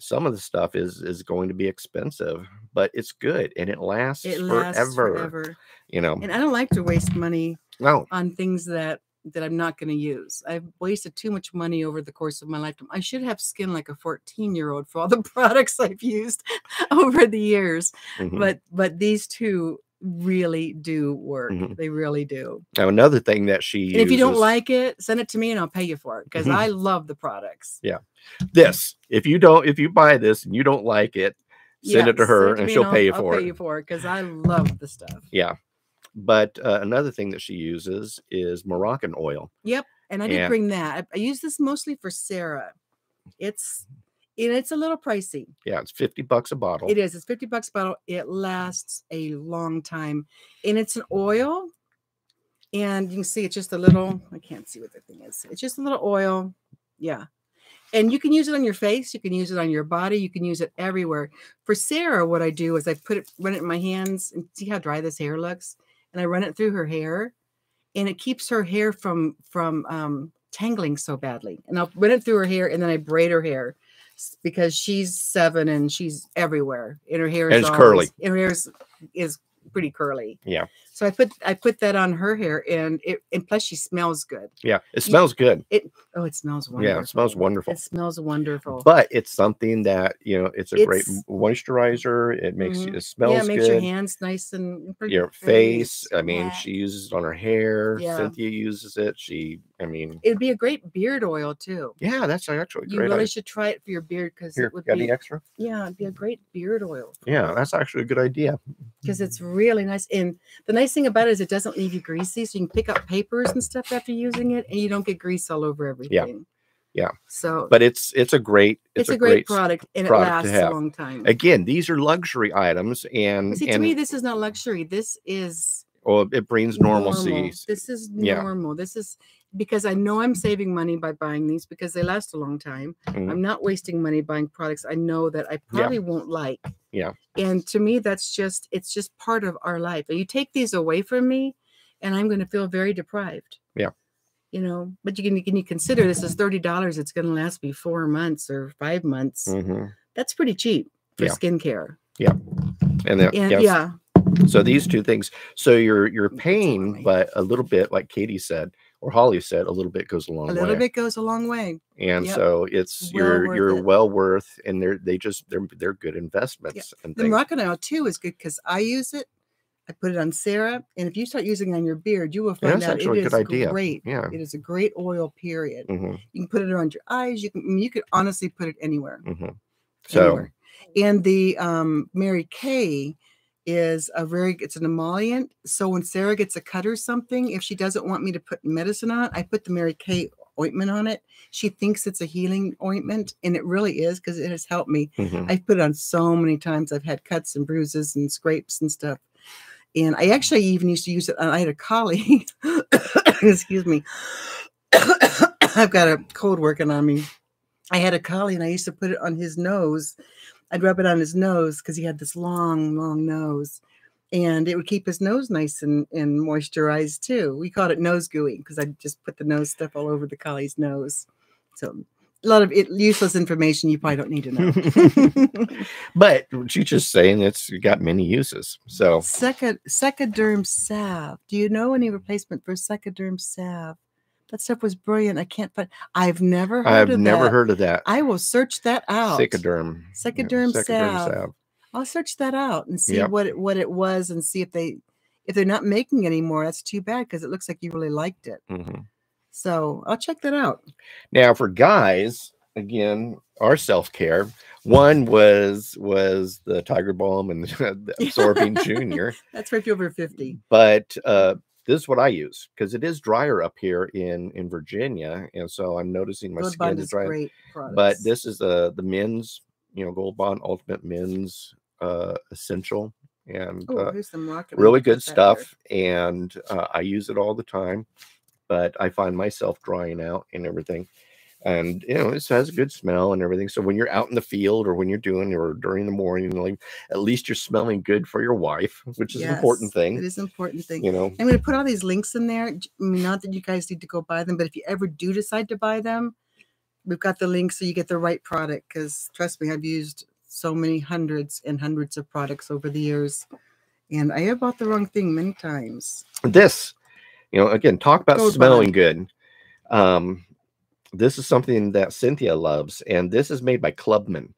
Some of the stuff is is going to be expensive, but it's good and it lasts, it lasts forever, forever. You know, and I don't like to waste money no. on things that that I'm not going to use. I've wasted too much money over the course of my lifetime. I should have skin like a fourteen year old for all the products I've used over the years. Mm-hmm. But but these two really do work. Mm-hmm. They really do. Now another thing that she and uses, if you don't like it, send it to me and I'll pay you for it because mm-hmm. I love the products. Yeah. This, if you don't, if you buy this and you don't like it, send yeah, it to her it to and she'll and pay you for I'll it. Pay you for it because I love the stuff. Yeah. But uh, another thing that she uses is Moroccan oil. Yep. And I did and, bring that. I, I use this mostly for Sarah. It's and it's a little pricey. Yeah, it's fifty bucks a bottle. It is. It's fifty bucks a bottle. It lasts a long time. And it's an oil. And you can see it's just a little, I can't see what the thing is. It's just a little oil. Yeah. And you can use it on your face. You can use it on your body. You can use it everywhere. For Sarah, what I do is I put it, run it in my hands and see how dry this hair looks. And I run it through her hair. And it keeps her hair from, from um, tangling so badly. And I'll run it through her hair and then I braid her hair. Because she's seven and she's everywhere, and her hair is and it's always, curly. And her hair is, is pretty curly. Yeah. So So I put I put that on her hair, and it and plus she smells good. Yeah, it smells you, good. It oh, it smells wonderful. Yeah, it smells wonderful. It smells wonderful. But it's something that you know it's a it's, great moisturizer. It makes mm-hmm. you, it smells. Yeah, it makes good. Your hands nice and pretty, your face. Nice. I mean, yeah. she uses it on her hair. Yeah. Cynthia uses it. She, I mean, it'd be a great beard oil too. Yeah, that's actually great. You really idea. Should try it for your beard because it would got be any extra. Yeah, it'd be a great beard oil. Yeah, that's actually a good idea because it's really nice. And the nice thing about it is it doesn't leave you greasy, so you can pick up papers and stuff after using it, and you don't get grease all over everything. Yeah, yeah. So, but it's it's a great it's, it's a, a great, great product, and product it lasts to have. a long time. Again, these are luxury items, and see, and to me, this is not luxury. This is well, it brings normalcy. Normal. This is normal. Yeah. This is. Because I know I'm saving money by buying these because they last a long time. Mm-hmm. I'm not wasting money buying products I know that I probably yeah. won't like. Yeah. And to me, that's just, it's just part of our life. You take these away from me and I'm going to feel very deprived. Yeah. You know, but you can, can you consider this is thirty dollars. It's going to last me four months or five months. Mm-hmm. That's pretty cheap for yeah. skincare. Yeah. And, that, and yes. yeah. So these two things. So you're, you're paying, right. but a little bit, like Katie said, or Holly said, a little bit goes a long way. A little way. bit goes a long way. And yep. so it's well you're you're it. well worth, and they're they just they're they're good investments. Yep. And the Moroccan oil too is good because I use it. I put it on Sarah, and if you start using it on your beard, you will find yeah, out it is idea. great. Yeah, it is a great oil. Period. Mm-hmm. You can put it around your eyes. You can you could honestly put it anywhere. Mm-hmm. So, anywhere. And the um, Mary Kay. Is a very it's an emollient, so when Sarah gets a cut or something, if she doesn't want me to put medicine on, I put the Mary Kay ointment on it. She thinks it's a healing ointment, and it really is because it has helped me. Mm-hmm. I've put it on so many times. I've had cuts and bruises and scrapes and stuff, and I actually even used to use it. I had a colleague excuse me I've got a cold working on me. I had a colleague, and I used to put it on his nose. I'd rub it on his nose because he had this long, long nose, and it would keep his nose nice and, and moisturized too. We called it nose gooey because I just put the nose stuff all over the collie's nose. So a lot of it, useless information you probably don't need to know. But she's just saying it's got many uses. So Second, Secaderm salve. Do you know any replacement for Secaderm salve? That stuff was brilliant. I can't find. I've never heard I've of never that. I've never heard of that. I will search that out. Secaderm. Secaderm yeah, salve. salve. I'll search that out and see yep. what it what it was, and see if they if they're not making anymore. That's too bad because it looks like you really liked it. Mm-hmm. So I'll check that out. Now for guys, again, our self-care. One was was the Tiger Balm and the Absorbing Junior. That's for if you're over fifty. But uh this is what I use because it is drier up here in, in Virginia. And so I'm noticing my Gold skin is dry. But this is uh, the men's, you know, Gold Bond Ultimate Men's uh, Essential. And Ooh, uh, some really good stuff. Here. And uh, I use it all the time. But I find myself drying out and everything. And, you know, it has a good smell and everything. So when you're out in the field or when you're doing or during the morning, like, at least you're smelling good for your wife, which is yes, an important thing. It is an important thing. You know, I'm going to put all these links in there. Not that you guys need to go buy them, but if you ever do decide to buy them, we've got the links so you get the right product. Because trust me, I've used so many hundreds and hundreds of products over the years. And I have bought the wrong thing many times. This, you know, again, talk about Gold smelling Bond. good. Um This is something that Cynthia loves, and this is made by Clubman.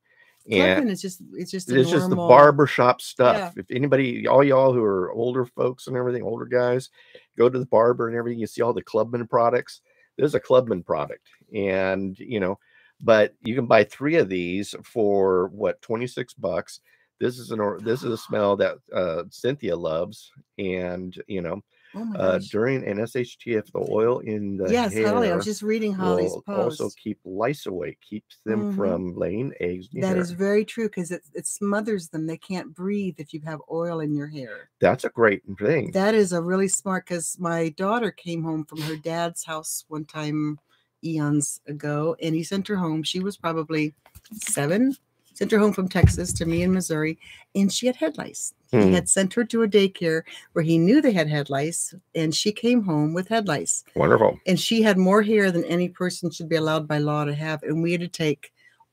Clubman and is just it's just it's normal, just the barbershop stuff. Yeah. If anybody, all y'all who are older folks and everything, older guys, go to the barber and everything, you see all the Clubman products. There's a Clubman product, and you know, but you can buy three of these for what twenty-six bucks. This is an or this is a smell that uh, Cynthia loves, and you know. Oh my uh, during an S H T F, the oil in the yes, hair Holly. I was just reading Holly's will post. Also keep lice away, keeps them mm-hmm. from laying eggs. In that hair. is very true because it it smothers them. They can't breathe if you have oil in your hair. That's a great thing. That is a really smart because my daughter came home from her dad's house one time, eons ago, and he sent her home. She was probably seven. Sent her home from Texas to me in Missouri, and she had head lice. Mm. He had sent her to a daycare where he knew they had head lice, and she came home with head lice. Wonderful. And she had more hair than any person should be allowed by law to have, and we had to take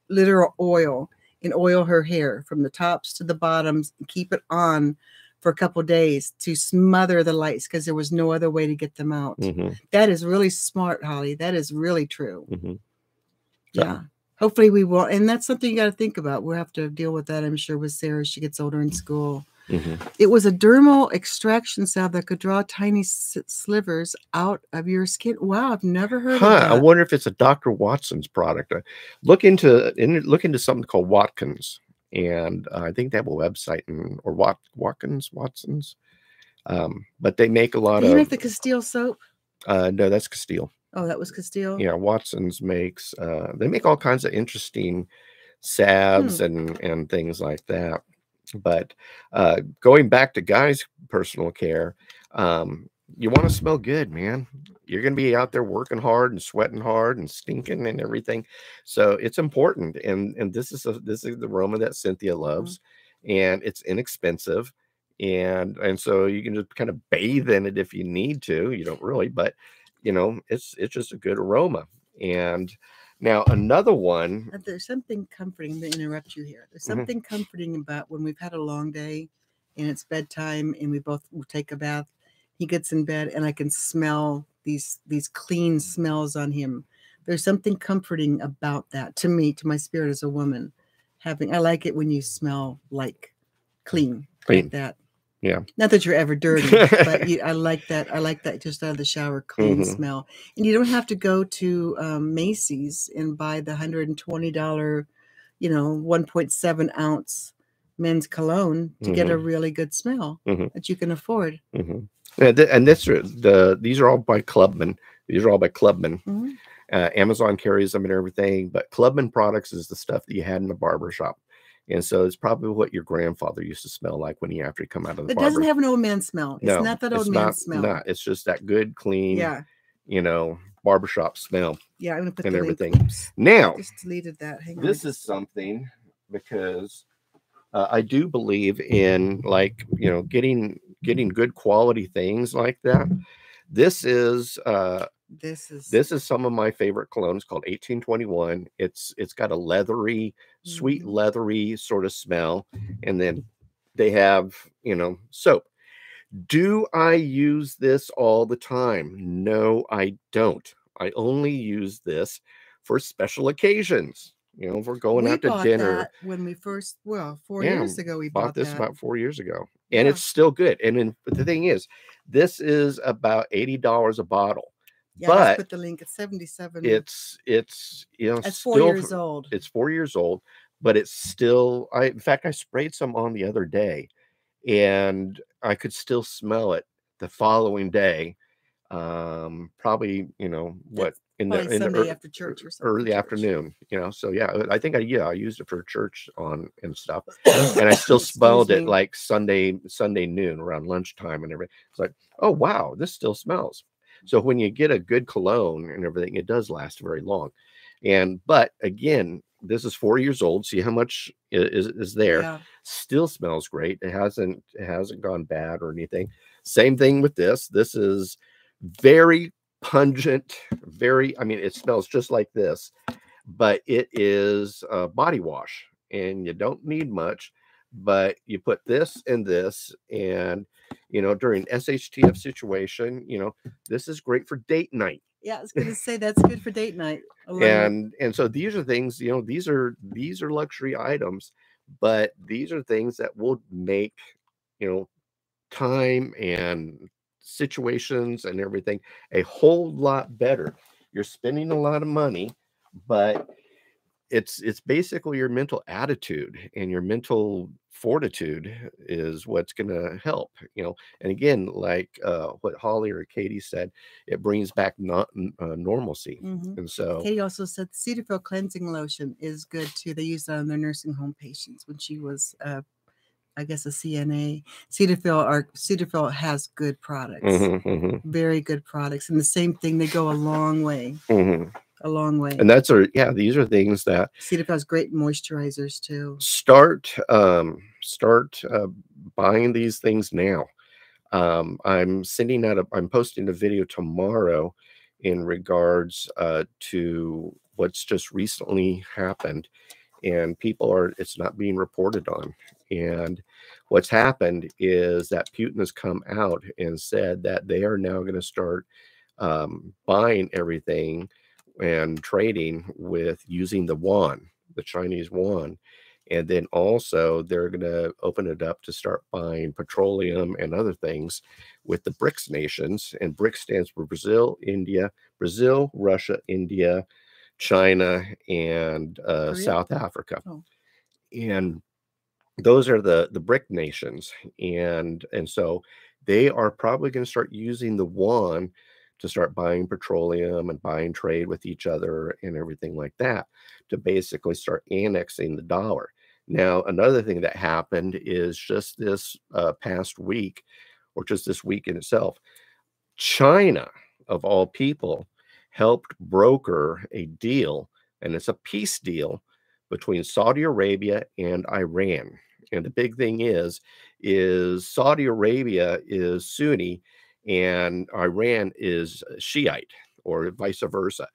literal oil and oil her hair from the tops to the bottoms and keep it on for a couple of days to smother the lights because there was no other way to get them out. Mm-hmm. That is really smart, Holly. That is really true. Mm-hmm. Yeah. yeah. Hopefully we will. And that's something you got to think about. We'll have to deal with that, I'm sure, with Sarah as she gets older in school. Mm-hmm. It was a dermal extraction salve that could draw tiny slivers out of your skin. Wow, I've never heard huh, of that. I wonder if it's a Doctor Watson's product. Uh, look into in, look into something called Watkins, and uh, I think they have a website and or Wat, Watkins Watson's. Um, but they make a lot Even of. Even the Castile soap. Uh, no, that's Castile. Oh, that was Castile. Yeah, Watson's makes. Uh, they make all kinds of interesting salves hmm. and and things like that. But uh, going back to guys' personal care, um, you want to smell good, man. You're going to be out there working hard and sweating hard and stinking and everything. So it's important. And and this is a, this is the aroma that Cynthia loves, mm-hmm. and it's inexpensive, and and so you can just kind of bathe in it if you need to. You don't really, but you know, it's it's just a good aroma. And now, another one. There's something comforting to interrupt you here. There's something mm-hmm. comforting about when we've had a long day and it's bedtime and we both will take a bath. He gets in bed and I can smell these, these clean smells on him. There's something comforting about that to me, to my spirit as a woman. Having, I like it when you smell like clean, clean. like that. Yeah. Not that you're ever dirty, but you, I like that. I like that just out of the shower, clean mm-hmm. smell. And you don't have to go to um, Macy's and buy the one hundred twenty dollar, you know, one point seven ounce men's cologne to mm-hmm. get a really good smell mm-hmm. that you can afford. Mm-hmm. Yeah, th and this, the these are all by Clubman. These are all by Clubman. Mm-hmm. uh, Amazon carries them and everything, but Clubman products is the stuff that you had in the barbershop. And so it's probably what your grandfather used to smell like when he after come out of the. It doesn't have an old man smell. It's no, not that old man not, smell. Not. It's just that good, clean, yeah. you know, barbershop smell. Yeah, I'm gonna put and the everything. Link. Now, I just deleted that. Hang this on. Is something because uh, I do believe in like you know getting getting good quality things like that. This is. Uh, This is this is some of my favorite colognes called eighteen twenty-one. It's it's got a leathery, sweet leathery sort of smell, and then they have you know soap. Do I use this all the time? No, I don't. I only use this for special occasions. You know, if we're going we out to dinner. That when we first, well, four yeah, years ago, we bought, bought this that. about four years ago, and yeah. it's still good. And then the thing is, this is about eighty dollars a bottle. Yeah, but let's put the link at seventy-seven. It's it's you know it's four still, years old. It's four years old, but it's still. I in fact I sprayed some on the other day, and I could still smell it the following day. Um, probably you know what That's in the in Sunday the after church or something early church. afternoon. You know, so yeah, I think I yeah I used it for church on and stuff, and I still smelled it me. like Sunday Sunday noon around lunchtime and everything. It's like oh wow, this still smells. So when you get a good cologne and everything, it does last very long. And, but again, this is four years old. See how much is, is there. Yeah. Still smells great. It hasn't, it hasn't gone bad or anything. Same thing with this. This is very pungent, very, I mean, it smells just like this, but it is a body wash and you don't need much, but you put this and this and you know, during S H T F situation, you know, this is great for date night. Yeah, I was going to say that's good for date night. And it. and so these are things, you know, these are these are luxury items, but these are things that will make, you know, time and situations and everything a whole lot better. You're spending a lot of money, but it's it's basically your mental attitude and your mental fortitude is what's going to help, you know. And again, like uh, what Holly or Katie said, it brings back not, uh, normalcy. Mm-hmm. And so Katie also said the Cetaphil cleansing lotion is good too. They use that on their nursing home patients when she was, uh, I guess, a C N A. Cetaphil are Cetaphil has good products, mm-hmm, mm-hmm. very good products, and the same thing. They go a long way. Mm-hmm. A long way. And that's our yeah, these are things that Cetaphil has great moisturizers too. Start um start uh, buying these things now. Um I'm sending out a I'm posting a video tomorrow in regards uh to what's just recently happened and people are it's not being reported on. And what's happened is that Putin has come out and said that they are now going to start um, buying everything and trading with using the yuan, the Chinese yuan. And then also they're going to open it up to start buying petroleum and other things with the BRICS nations. And BRICS stands for Brazil, India, Brazil, Russia, India, China, and uh, South Africa. Oh. And those are the, the BRICS nations. And, and so they are probably going to start using the yuan to start buying petroleum and buying trade with each other and everything like that to basically start annexing the dollar. Now, another thing that happened is just this uh, past week, or just this week in itself, China, of all people, helped broker a deal, and it's a peace deal between Saudi Arabia and Iran. And the big thing is, is Saudi Arabia is Sunni and Iran is Shiite, or vice versa.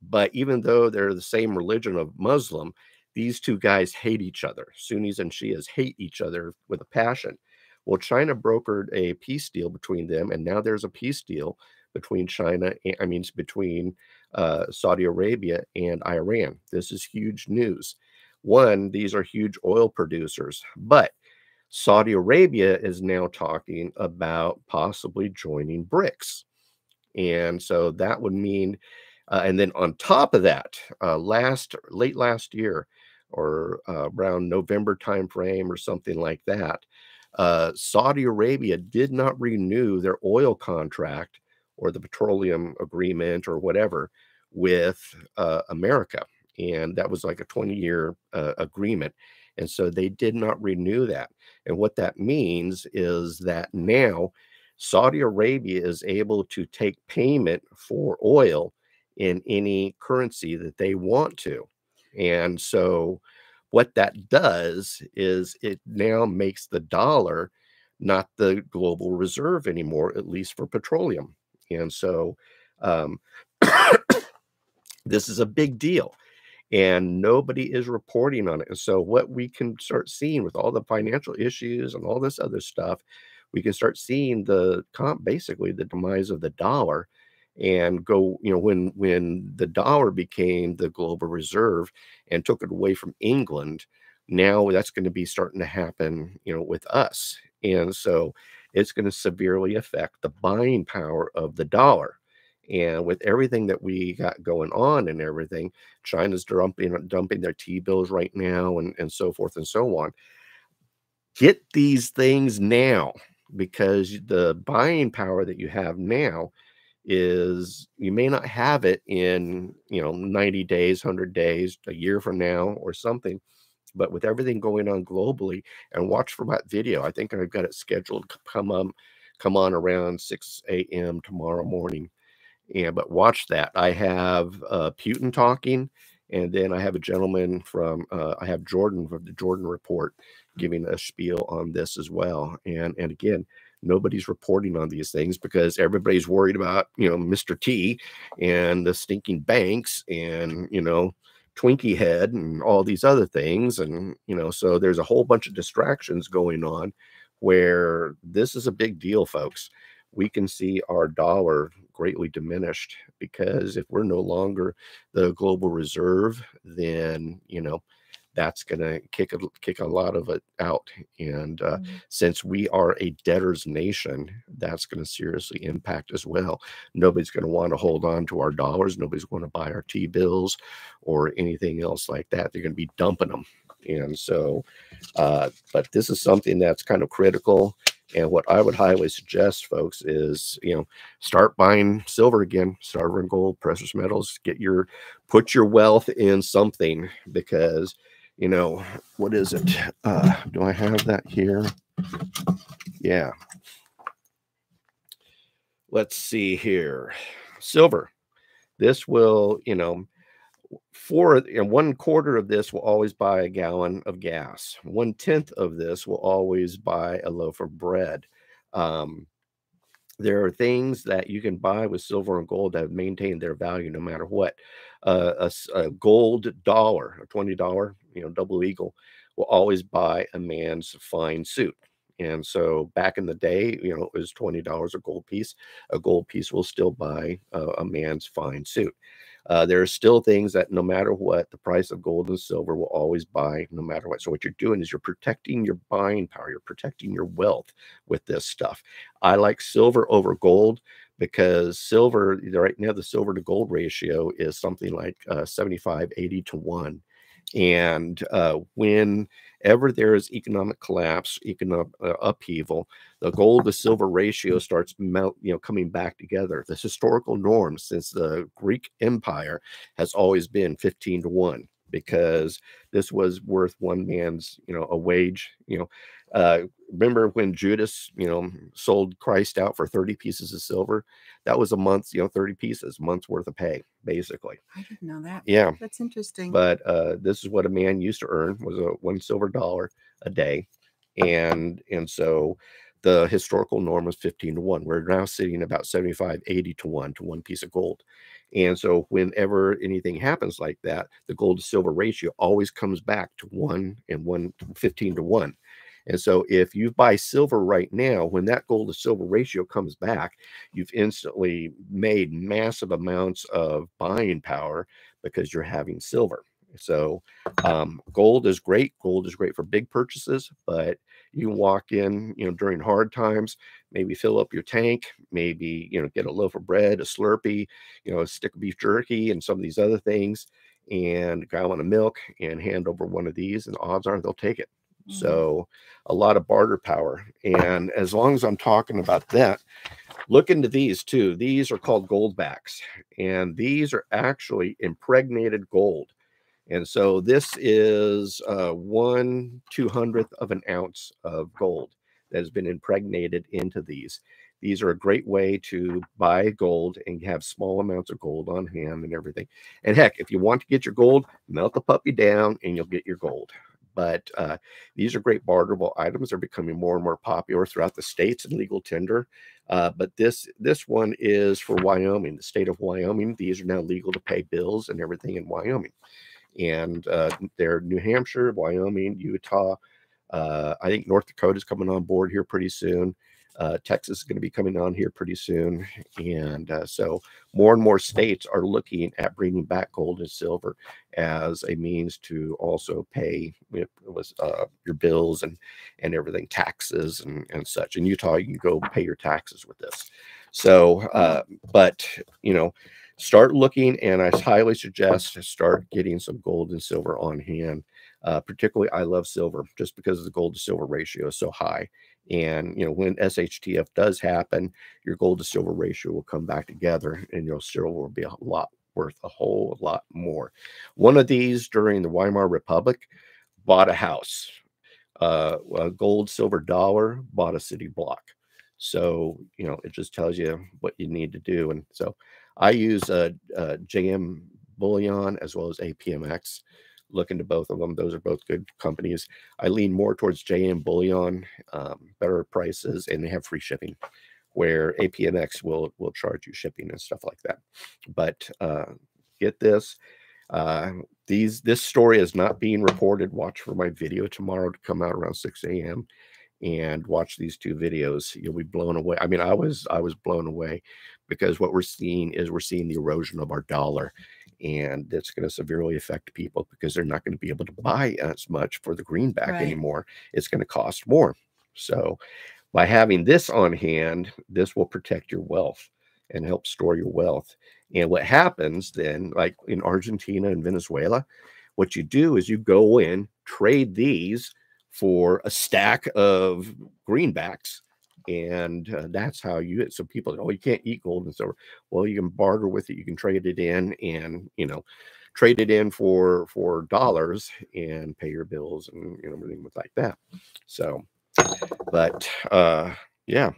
But even though they're the same religion of Muslim, these two guys hate each other. Sunnis and Shias hate each other with a passion. Well, China brokered a peace deal between them, and now there's a peace deal between China, I mean, between uh, Saudi Arabia and Iran. This is huge news. One, these are huge oil producers, but Saudi Arabia is now talking about possibly joining BRICS. And so that would mean, uh, and then on top of that, uh, last late last year, or uh, around November timeframe or something like that, uh, Saudi Arabia did not renew their oil contract or the petroleum agreement or whatever with uh, America. And that was like a twenty-year uh, agreement. And so they did not renew that. And what that means is that now Saudi Arabia is able to take payment for oil in any currency that they want to. And so what that does is it now makes the dollar not the global reserve anymore, at least for petroleum. And so um, this is a big deal. And nobody is reporting on it. And so what we can start seeing with all the financial issues and all this other stuff, we can start seeing the comp, basically the demise of the dollar, and go, you know, when, when the dollar became the global reserve and took it away from England, now that's going to be starting to happen, you know, with us. And so it's going to severely affect the buying power of the dollar. And with everything that we got going on and everything, China's dumping, dumping their T-bills right now, and, and so forth and so on. Get these things now, because the buying power that you have now is, you may not have it in, you know, ninety days, one hundred days, a year from now or something. But with everything going on globally, and watch for that video. I think I've got it scheduled to come, um, come on around six a m tomorrow morning. Yeah, but watch that. I have uh, Putin talking, and then I have a gentleman from, uh, I have Jordan from the Jordan Report giving a spiel on this as well. And and again, nobody's reporting on these things because everybody's worried about, you know, Mister T and the stinking banks and, you know, Twinkie Head and all these other things. And, you know, so there's a whole bunch of distractions going on where this is a big deal, folks. We can see our dollar greatly diminished, because if we're no longer the global reserve, then, you know, that's going to kick a, kick a lot of it out. And uh, mm-hmm. since we are a debtor's nation, that's going to seriously impact as well. Nobody's going to want to hold on to our dollars. Nobody's going to buy our T-bills or anything else like that. They're going to be dumping them. And so, uh, but this is something that's kind of critical. And what I would highly suggest, folks, is, you know, start buying silver again, silver and gold, precious metals. Get your, put your wealth in something, because, you know, what is it? Uh, do I have that here? Yeah. Let's see here. Silver. This will, you know, four and one quarter of this will always buy a gallon of gas. One tenth of this will always buy a loaf of bread. Um, there are things that you can buy with silver and gold that have maintained their value no matter what. Uh, a, a gold dollar, a twenty dollar, you know, double eagle, will always buy a man's fine suit. And so back in the day, you know, it was twenty dollars a gold piece. A gold piece will still buy a, a man's fine suit. Uh, there are still things that no matter what, the price of gold and silver will always buy no matter what. So what you're doing is you're protecting your buying power. You're protecting your wealth with this stuff. I like silver over gold because silver, right now, the silver to gold ratio is something like uh, seventy-five, eighty to one. And uh, whenever there is economic collapse, economic uh, upheaval, the gold to silver ratio starts melt, you know, coming back together. The historical norm since the Greek Empire has always been fifteen to one, because this was worth one man's, you know, a wage. You know, uh, remember when Judas, you know, sold Christ out for thirty pieces of silver? That was a month's, you know, thirty pieces, month's worth of pay, basically. I didn't know that. Yeah, that's interesting. But uh, this is what a man used to earn, was a one silver dollar a day, and and so the historical norm was fifteen to one. We're now sitting about seventy-five, eighty to one to one piece of gold. And so whenever anything happens like that, the gold to silver ratio always comes back to one and one, fifteen to one. And so if you buy silver right now, when that gold to silver ratio comes back, you've instantly made massive amounts of buying power because you're having silver. So um, gold is great. Gold is great for big purchases, but you walk in, you know, during hard times, maybe fill up your tank, maybe, you know, get a loaf of bread, a Slurpee, you know, a stick of beef jerky and some of these other things, and a gallon of milk, and hand over one of these, and the odds are they'll take it. Mm-hmm. So a lot of barter power. And as long as I'm talking about that, look into these too. These are called gold backs, and these are actually impregnated gold. And so this is uh, one two hundredth of an ounce of gold that has been impregnated into these. These are a great way to buy gold and have small amounts of gold on hand and everything. And heck, if you want to get your gold, melt the puppy down and you'll get your gold. But uh, these are great barterable items. They're becoming more and more popular throughout the states in legal tender. Uh, but this this one is for Wyoming, the state of Wyoming. These are now legal to pay bills and everything in Wyoming. And uh, they're New Hampshire, Wyoming, Utah. Uh, I think North Dakota is coming on board here pretty soon. Uh, Texas is going to be coming on here pretty soon. And uh, so more and more states are looking at bringing back gold and silver as a means to also pay, you know, it was, uh, your bills and, and everything, taxes and, and such. In Utah, you can go pay your taxes with this. So, uh, but, you know, start looking, and I highly suggest to start getting some gold and silver on hand. Uh, particularly, I love silver just because the gold to silver ratio is so high. And, you know, when S H T F does happen, your gold to silver ratio will come back together, and your silver will be a lot worth a whole lot more. One of these during the Weimar Republic bought a house. Uh, a gold silver dollar bought a city block. So, you know, it just tells you what you need to do. And so I use uh, uh, J M Bullion as well as A P M X. Look into both of them. Those are both good companies. I lean more towards J M Bullion, um, better prices, and they have free shipping, where A P M X will will charge you shipping and stuff like that. But uh, get this. Uh, these this story is not being reported. Watch for my video tomorrow to come out around six A M and watch these two videos. You'll be blown away. I mean, I was I was blown away, because what we're seeing is we're seeing the erosion of our dollar. And that's going to severely affect people because they're not going to be able to buy as much for the greenback right. anymore. It's going to cost more. So by having this on hand, this will protect your wealth and help store your wealth. And what happens then, like in Argentina and Venezuela, what you do is you go in, trade these for a stack of greenbacks. And uh, that's how you, so people, oh, you can't eat gold and silver. Well, you can barter with it. You can trade it in, and, you know, trade it in for, for dollars and pay your bills and, you know, everything like that. So, but, uh, yeah.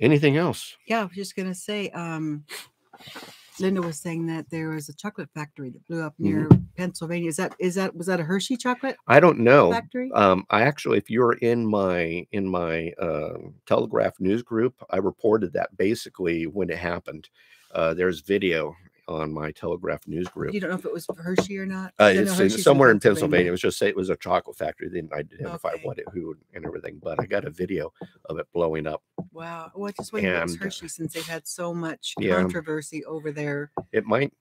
Anything else? Yeah. I was just going to say, um, Linda was saying that there was a chocolate factory that blew up near mm-hmm. Pennsylvania. Is that is that was that a Hershey chocolate? I don't know. Factory? Um, I actually, if you're in my in my uh, Telegraph news group, I reported that basically when it happened. Uh, there's video on my Telegraph news group. You don't know if it was Hershey or not? Uh, it's, it's somewhere in Pennsylvania. It was just say it was a chocolate factory. They didn't identify okay. what it, who, and everything. But I got a video of it blowing up. Wow. Well, I just wonder if it was Hershey, since they've had so much yeah, controversy over there. It might.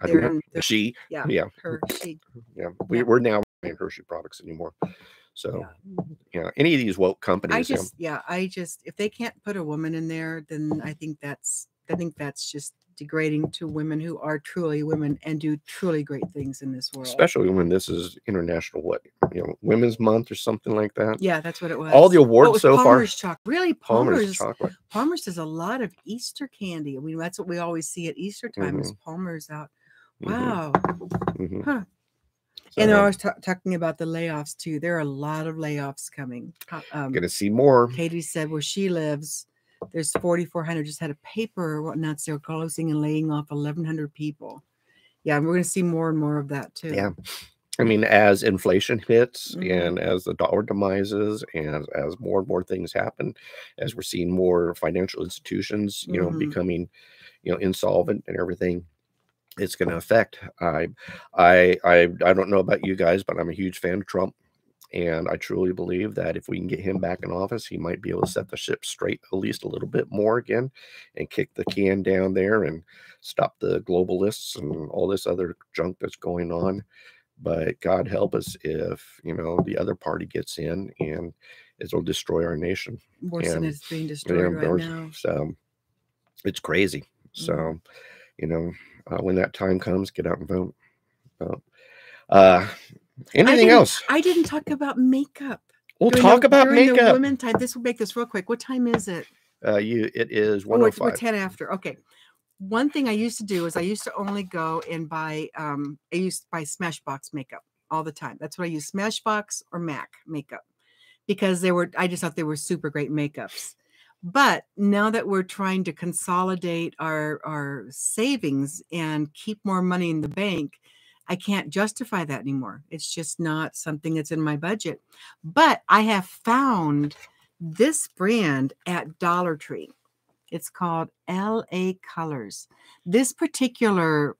I don't know. Their, she. Yeah. Yeah. Hershey. Yeah. We, yeah. We're now not buying Hershey products anymore. So, yeah. you know, any of these woke companies. I just, you know, yeah, I just, if they can't put a woman in there, then I think that's, I think that's just degrading to women who are truly women and do truly great things in this world. Especially when this is international, what, you know, Women's Month or something like that. Yeah, that's what it was. All the awards oh, so Palmer's far. Chocolate. Really, Palmer's, Palmer's chocolate. Palmer's does a lot of Easter candy. I mean, that's what we always see at Easter time mm-hmm. is Palmer's out. Wow. Mm-hmm. Huh. So, and they're always talking about the layoffs, too. There are a lot of layoffs coming. Um, going to see more. Katie said where she lives, there's forty-four hundred. Just had a paper or whatnot. So they're closing and laying off eleven hundred people. Yeah, and we're going to see more and more of that, too. Yeah. I mean, as inflation hits mm-hmm. and as the dollar demises and as more and more things happen, as we're seeing more financial institutions, you mm-hmm. know, becoming, you know, insolvent and everything. It's going to affect. I, I, I, I don't know about you guys, but I'm a huge fan of Trump, and I truly believe that if we can get him back in office, he might be able to set the ship straight at least a little bit more again, and kick the can down there and stop the globalists and all this other junk that's going on. But God help us if, you know, the other party gets in, and it'll destroy our nation. Worse than it's being destroyed right doors, now. So it's crazy. So. Mm-hmm. You know, uh, when that time comes, get out and vote. Uh, uh, anything I else? I didn't talk about makeup. We'll during talk the, about makeup. Women time. This will make this real quick. What time is it? Uh, you. It is one oh five. Oh, it's ten after. Okay. One thing I used to do is I used to only go and buy. Um, I used to buy Smashbox makeup all the time. That's what I use: Smashbox or Mac makeup, because they were. I just thought they were super great makeups. But now that we're trying to consolidate our, our savings and keep more money in the bank, I can't justify that anymore. It's just not something that's in my budget. But I have found this brand at Dollar Tree. It's called L A Colors. This particular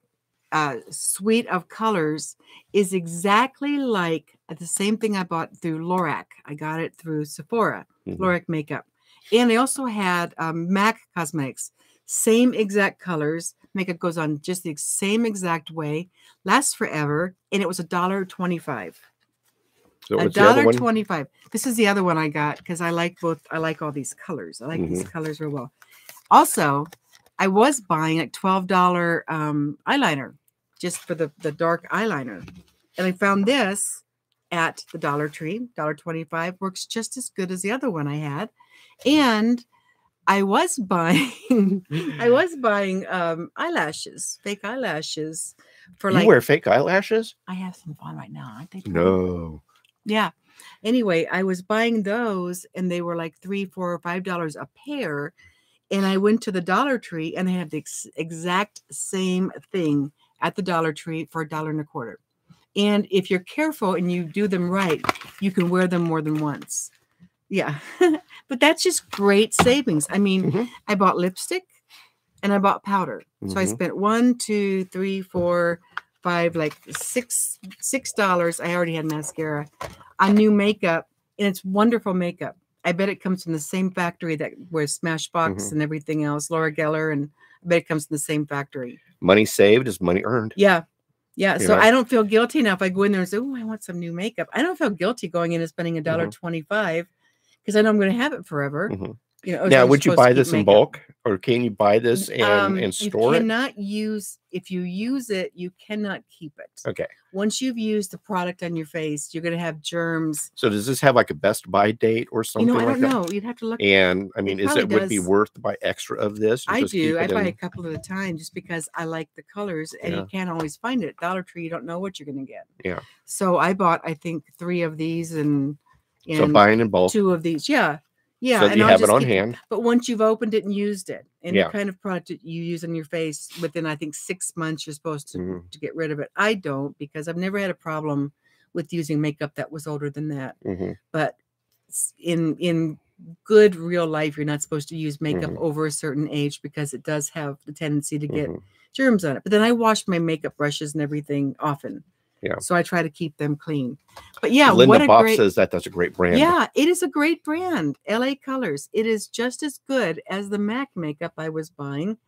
uh, suite of colors is exactly like the same thing I bought through Lorac. I got it through Sephora, mm-hmm. Lorac makeup. And they also had um, Mac Cosmetics, same exact colors. Makeup goes on just the same exact way, lasts forever, and it was a dollar twenty-five. So a dollar twenty-five. This is the other one I got because I like both. I like all these colors. I like mm-hmm. these colors real well. Also, I was buying like twelve dollar um, eyeliner just for the the dark eyeliner, and I found this at the Dollar Tree. Dollar twenty-five works just as good as the other one I had. And I was buying, I was buying um, eyelashes, fake eyelashes for like. You wear fake eyelashes? I have some on right now, aren't they? No. Yeah. Anyway, I was buying those, and they were like three, four, or five dollars a pair. And I went to the Dollar Tree, and they had the ex exact same thing at the Dollar Tree for a dollar and a quarter. And if you're careful and you do them right, you can wear them more than once. Yeah, but that's just great savings. I mean, mm-hmm. I bought lipstick and I bought powder. Mm-hmm. So I spent one, two, three, four, five, like six, six dollars. I already had mascara on new makeup, and it's wonderful makeup. I bet it comes from the same factory that wears Smashbox mm-hmm. and everything else, Laura Geller, and I bet it comes from the same factory. Money saved is money earned. Yeah. Yeah, so yeah. I don't feel guilty now if I go in there and say, oh, I want some new makeup. I don't feel guilty going in and spending a dollar twenty-five mm-hmm. because I know I'm going to have it forever. Mm-hmm. You know, now, would you buy this in makeup. bulk, or can you buy this and, um, and store it? You cannot use, if you use it, you cannot keep it. Okay. Once you've used the product on your face, you're going to have germs. So does this have like a best buy date or something like that? You know, I don't know. You'd have to look. And I mean, is it would be worth to buy extra of this? I do. I buy a couple at a time just because I like the colors, and you can't always find it. At Dollar Tree, you don't know what you're going to get. Yeah. So I bought, I think, three of these and, and so buying in bulk. Two of these. Yeah. Yeah, so and you I'll have it on keep, hand. But once you've opened it and used it, and yeah. the kind of product that you use on your face, within I think six months, you're supposed to, mm. to get rid of it. I don't, because I've never had a problem with using makeup that was older than that. Mm-hmm. But in in good real life, you're not supposed to use makeup mm-hmm. over a certain age because it does have the tendency to get mm-hmm. germs on it. But then I wash my makeup brushes and everything often. Yeah. So I try to keep them clean. But yeah, Linda what a Bob great, says that that's a great brand. Yeah, it is a great brand. L A. Colors. It is just as good as the MAC makeup I was buying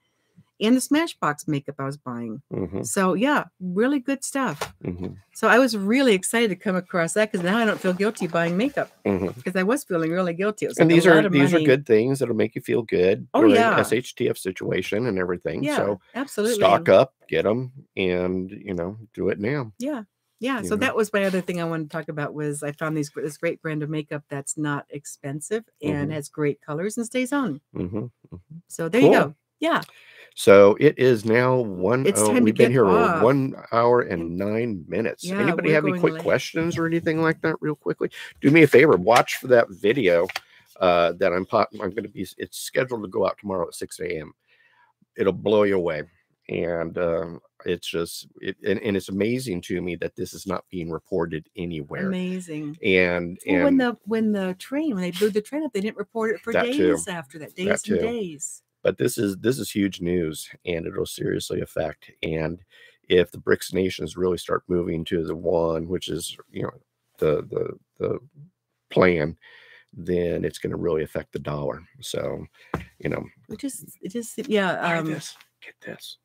and the Smashbox makeup I was buying. Mm-hmm. So yeah, really good stuff. Mm-hmm. So I was really excited to come across that because now I don't feel guilty buying makeup because mm-hmm. I was feeling really guilty. It was and like these are these money. are good things that'll make you feel good. Oh yeah, S H T F situation and everything. Yeah, so absolutely. Stock up, get them, and you know, do it now. Yeah, yeah. You so know. That was my other thing I wanted to talk about was I found these this great brand of makeup that's not expensive and mm-hmm. has great colors and stays on. Mm-hmm. Mm-hmm. So there cool. you go. Yeah. So it is now one. It's oh, time we've to been here off. one hour and nine minutes. Yeah, anybody have any quick late. questions or anything like that? Real quickly, do me a favor. Watch for that video uh, that I'm pop. I'm going to be. It's scheduled to go out tomorrow at six A M It'll blow you away, and uh, it's just. It, and, and it's amazing to me that this is not being reported anywhere. Amazing. And, and well, when the when the train when they blew the train up, they didn't report it for days too. after that. Days that and too. days. But this is this is huge news, and it'll seriously affect. And if the BRICS nations really start moving to the one, which is you know the the the plan, then it's going to really affect the dollar. So, you know, it just it just yeah. Um, get this, get this.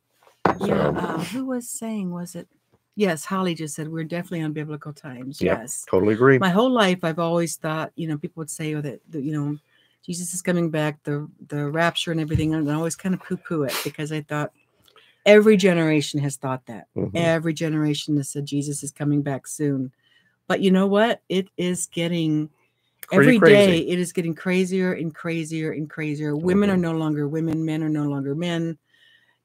So, yeah. Uh, who was saying? Was it? Yes, Holly just said we're definitely on biblical times. Yep, yes, totally agree. My whole life, I've always thought you know people would say oh, that, that you know. Jesus is coming back, the the rapture and everything. And I always kind of poo-poo it because I thought every generation has thought that. Mm-hmm. Every generation has said Jesus is coming back soon. But you know what? It is getting, Pretty every crazy. day it is getting crazier and crazier and crazier. Mm-hmm. Women are no longer women. Men are no longer men.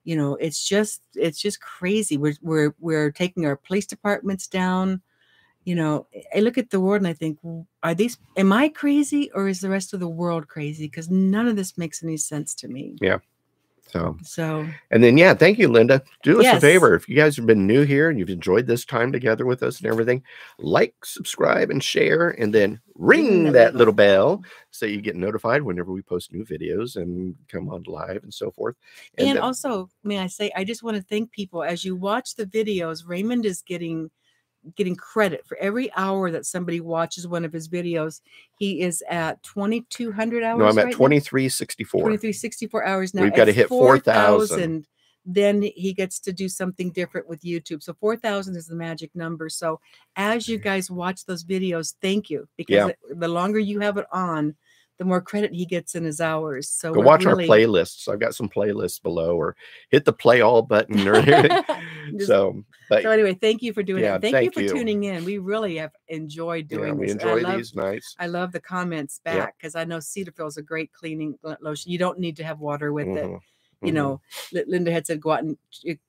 You know, it's just, it's just crazy. We're, we're, we're taking our police departments down. You know, I look at the world and I think, are these, am I crazy or is the rest of the world crazy? Because none of this makes any sense to me. Yeah. So, so, and then, yeah, thank you, Linda. Do us yes. a favor. If you guys have been new here and you've enjoyed this time together with us and everything, like, subscribe, and share, and then ring that little bell so you get notified whenever we post new videos and come on live and so forth. And, and then, also, may I say, I just want to thank people. As you watch the videos, Raymond is getting... getting credit for every hour that somebody watches one of his videos. He is at twenty-two hundred hours. No, I'm at right twenty-three sixty-four. twenty-three sixty-four hours now. We've got to hit four thousand. Then he gets to do something different with YouTube. So four thousand is the magic number. So as you guys watch those videos, thank you. Because yeah. it, the longer you have it on, the more credit he gets in his hours. So go watch really... our playlists. I've got some playlists below, or hit the play all button or Just, so, but, so anyway, thank you for doing yeah, it. Thank, thank you for you. tuning in. We really have enjoyed doing yeah, we this. Enjoy I love, these nights. I love the comments back because yeah. I know Cetaphil is a great cleaning lotion. You don't need to have water with mm-hmm. it. You know, mm-hmm. Linda had said go out and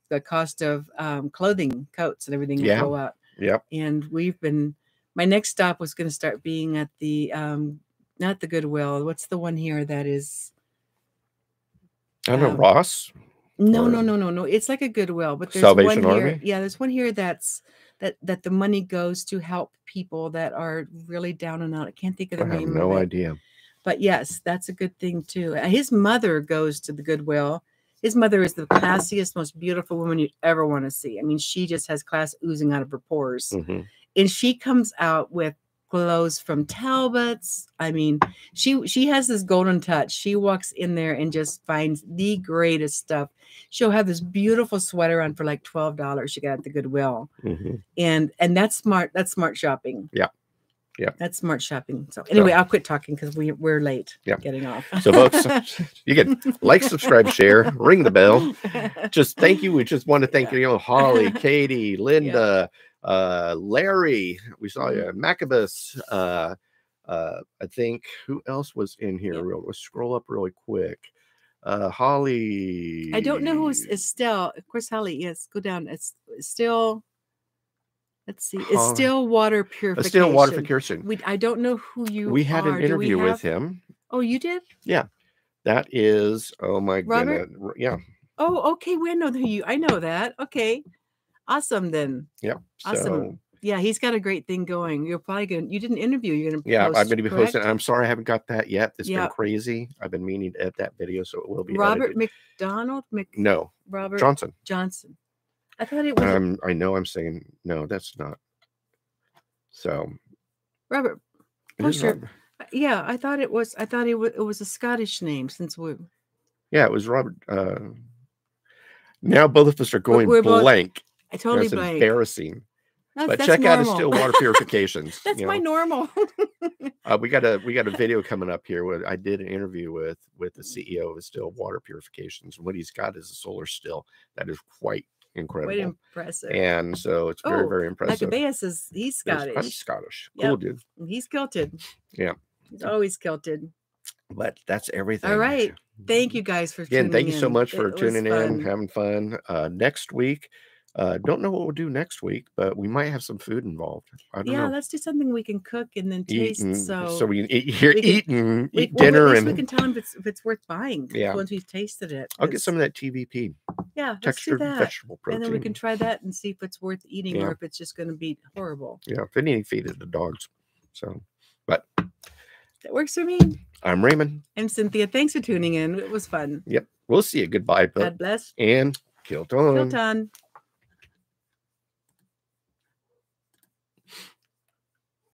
the cost of um, clothing, coats and everything yeah. will go up. Yep. And we've been, my next stop was going to start being at the um not the Goodwill. What's the one here that is? I don't um, know, Ross? No, no, no, no, no. It's like a Goodwill, but there's Salvation one Army? here. Yeah, there's one here that's that that the money goes to help people that are really down and out. I can't think of the I name. I have no of it. idea. But yes, that's a good thing too. His mother goes to the Goodwill. His mother is the classiest, most beautiful woman you'd ever want to see. I mean, she just has class oozing out of her pores. Mm-hmm. And she comes out with clothes from Talbot's. I mean, she she has this golden touch. She walks in there and just finds the greatest stuff. She'll have this beautiful sweater on for like twelve dollars she got at the Goodwill. Mm-hmm. And and that's smart. That's smart shopping. Yeah. Yeah. That's smart shopping. So anyway, so, I'll quit talking because we, we're late yeah. getting off. So folks, you can like, subscribe, share, ring the bell. Just thank you. We just want to thank yeah. you, know, Holly, Katie, Linda, yeah. uh Larry, we saw you, Macabus, uh uh I think who else was in here? Real let's scroll up really quick. Uh Holly. I don't know who's Estelle. Of course, Holly, yes, go down. It's still let's see, it's still water purification. Still water purification. We I don't know who you we had are. an interview have... with him. Oh, you did? Yeah. That is oh my Robert? goodness. Yeah. Oh, okay. We know who you I know that. Okay. Awesome then. Yeah. Awesome. So, Yeah, he's got a great thing going. You're probably going to, you did an interview. You're going to yeah, post, I'm going to be correct? posting. I'm sorry I haven't got that yet. It's yeah. been crazy. I've been meaning to edit that video, so it will be Robert edited. McDonald? Mc, no. Robert Johnson. Johnson. I thought it was. Um, I know I'm saying, no, that's not. So. Robert. Oh, sure. Robert. Yeah, I thought it was, I thought it, it was a Scottish name since we. Yeah, it was Robert. Uh, now both of us are going We're blank. Both, I totally that's blank. Embarrassing. That's, but that's check normal. out Still Water Purifications. That's you know. my normal. uh, we got a we got a video coming up here where I did an interview with with the C E O of Still Water Purifications. And what he's got is a solar still that is quite incredible, quite impressive. And so it's oh, very very impressive. Macabeus is he's Scottish. I'm Scottish. Yep. Cool dude. He's kilted. Yeah, he's always kilted. But that's everything. All right. Thank you guys for again. Tuning thank you in. so much for it tuning in, having fun. Uh, next week. Uh, don't know what we'll do next week, but we might have some food involved. I don't yeah, know. Let's do something we can cook and then taste. Eatin', so so we can eat here, eating, eat well, dinner, and we can tell them if it's, if it's worth buying. Yeah. Once we've tasted it, I'll get some of that T V P. Yeah, textured let's do that. vegetable protein, and then we can try that and see if it's worth eating yeah. or if it's just going to be horrible. Yeah, if anything, feed it to dogs. So, but that works for me. I'm Raymond. I'm Cynthia. Thanks for tuning in. It was fun. Yep. We'll see you. Goodbye. But God bless. And Kilt on. Kilt on.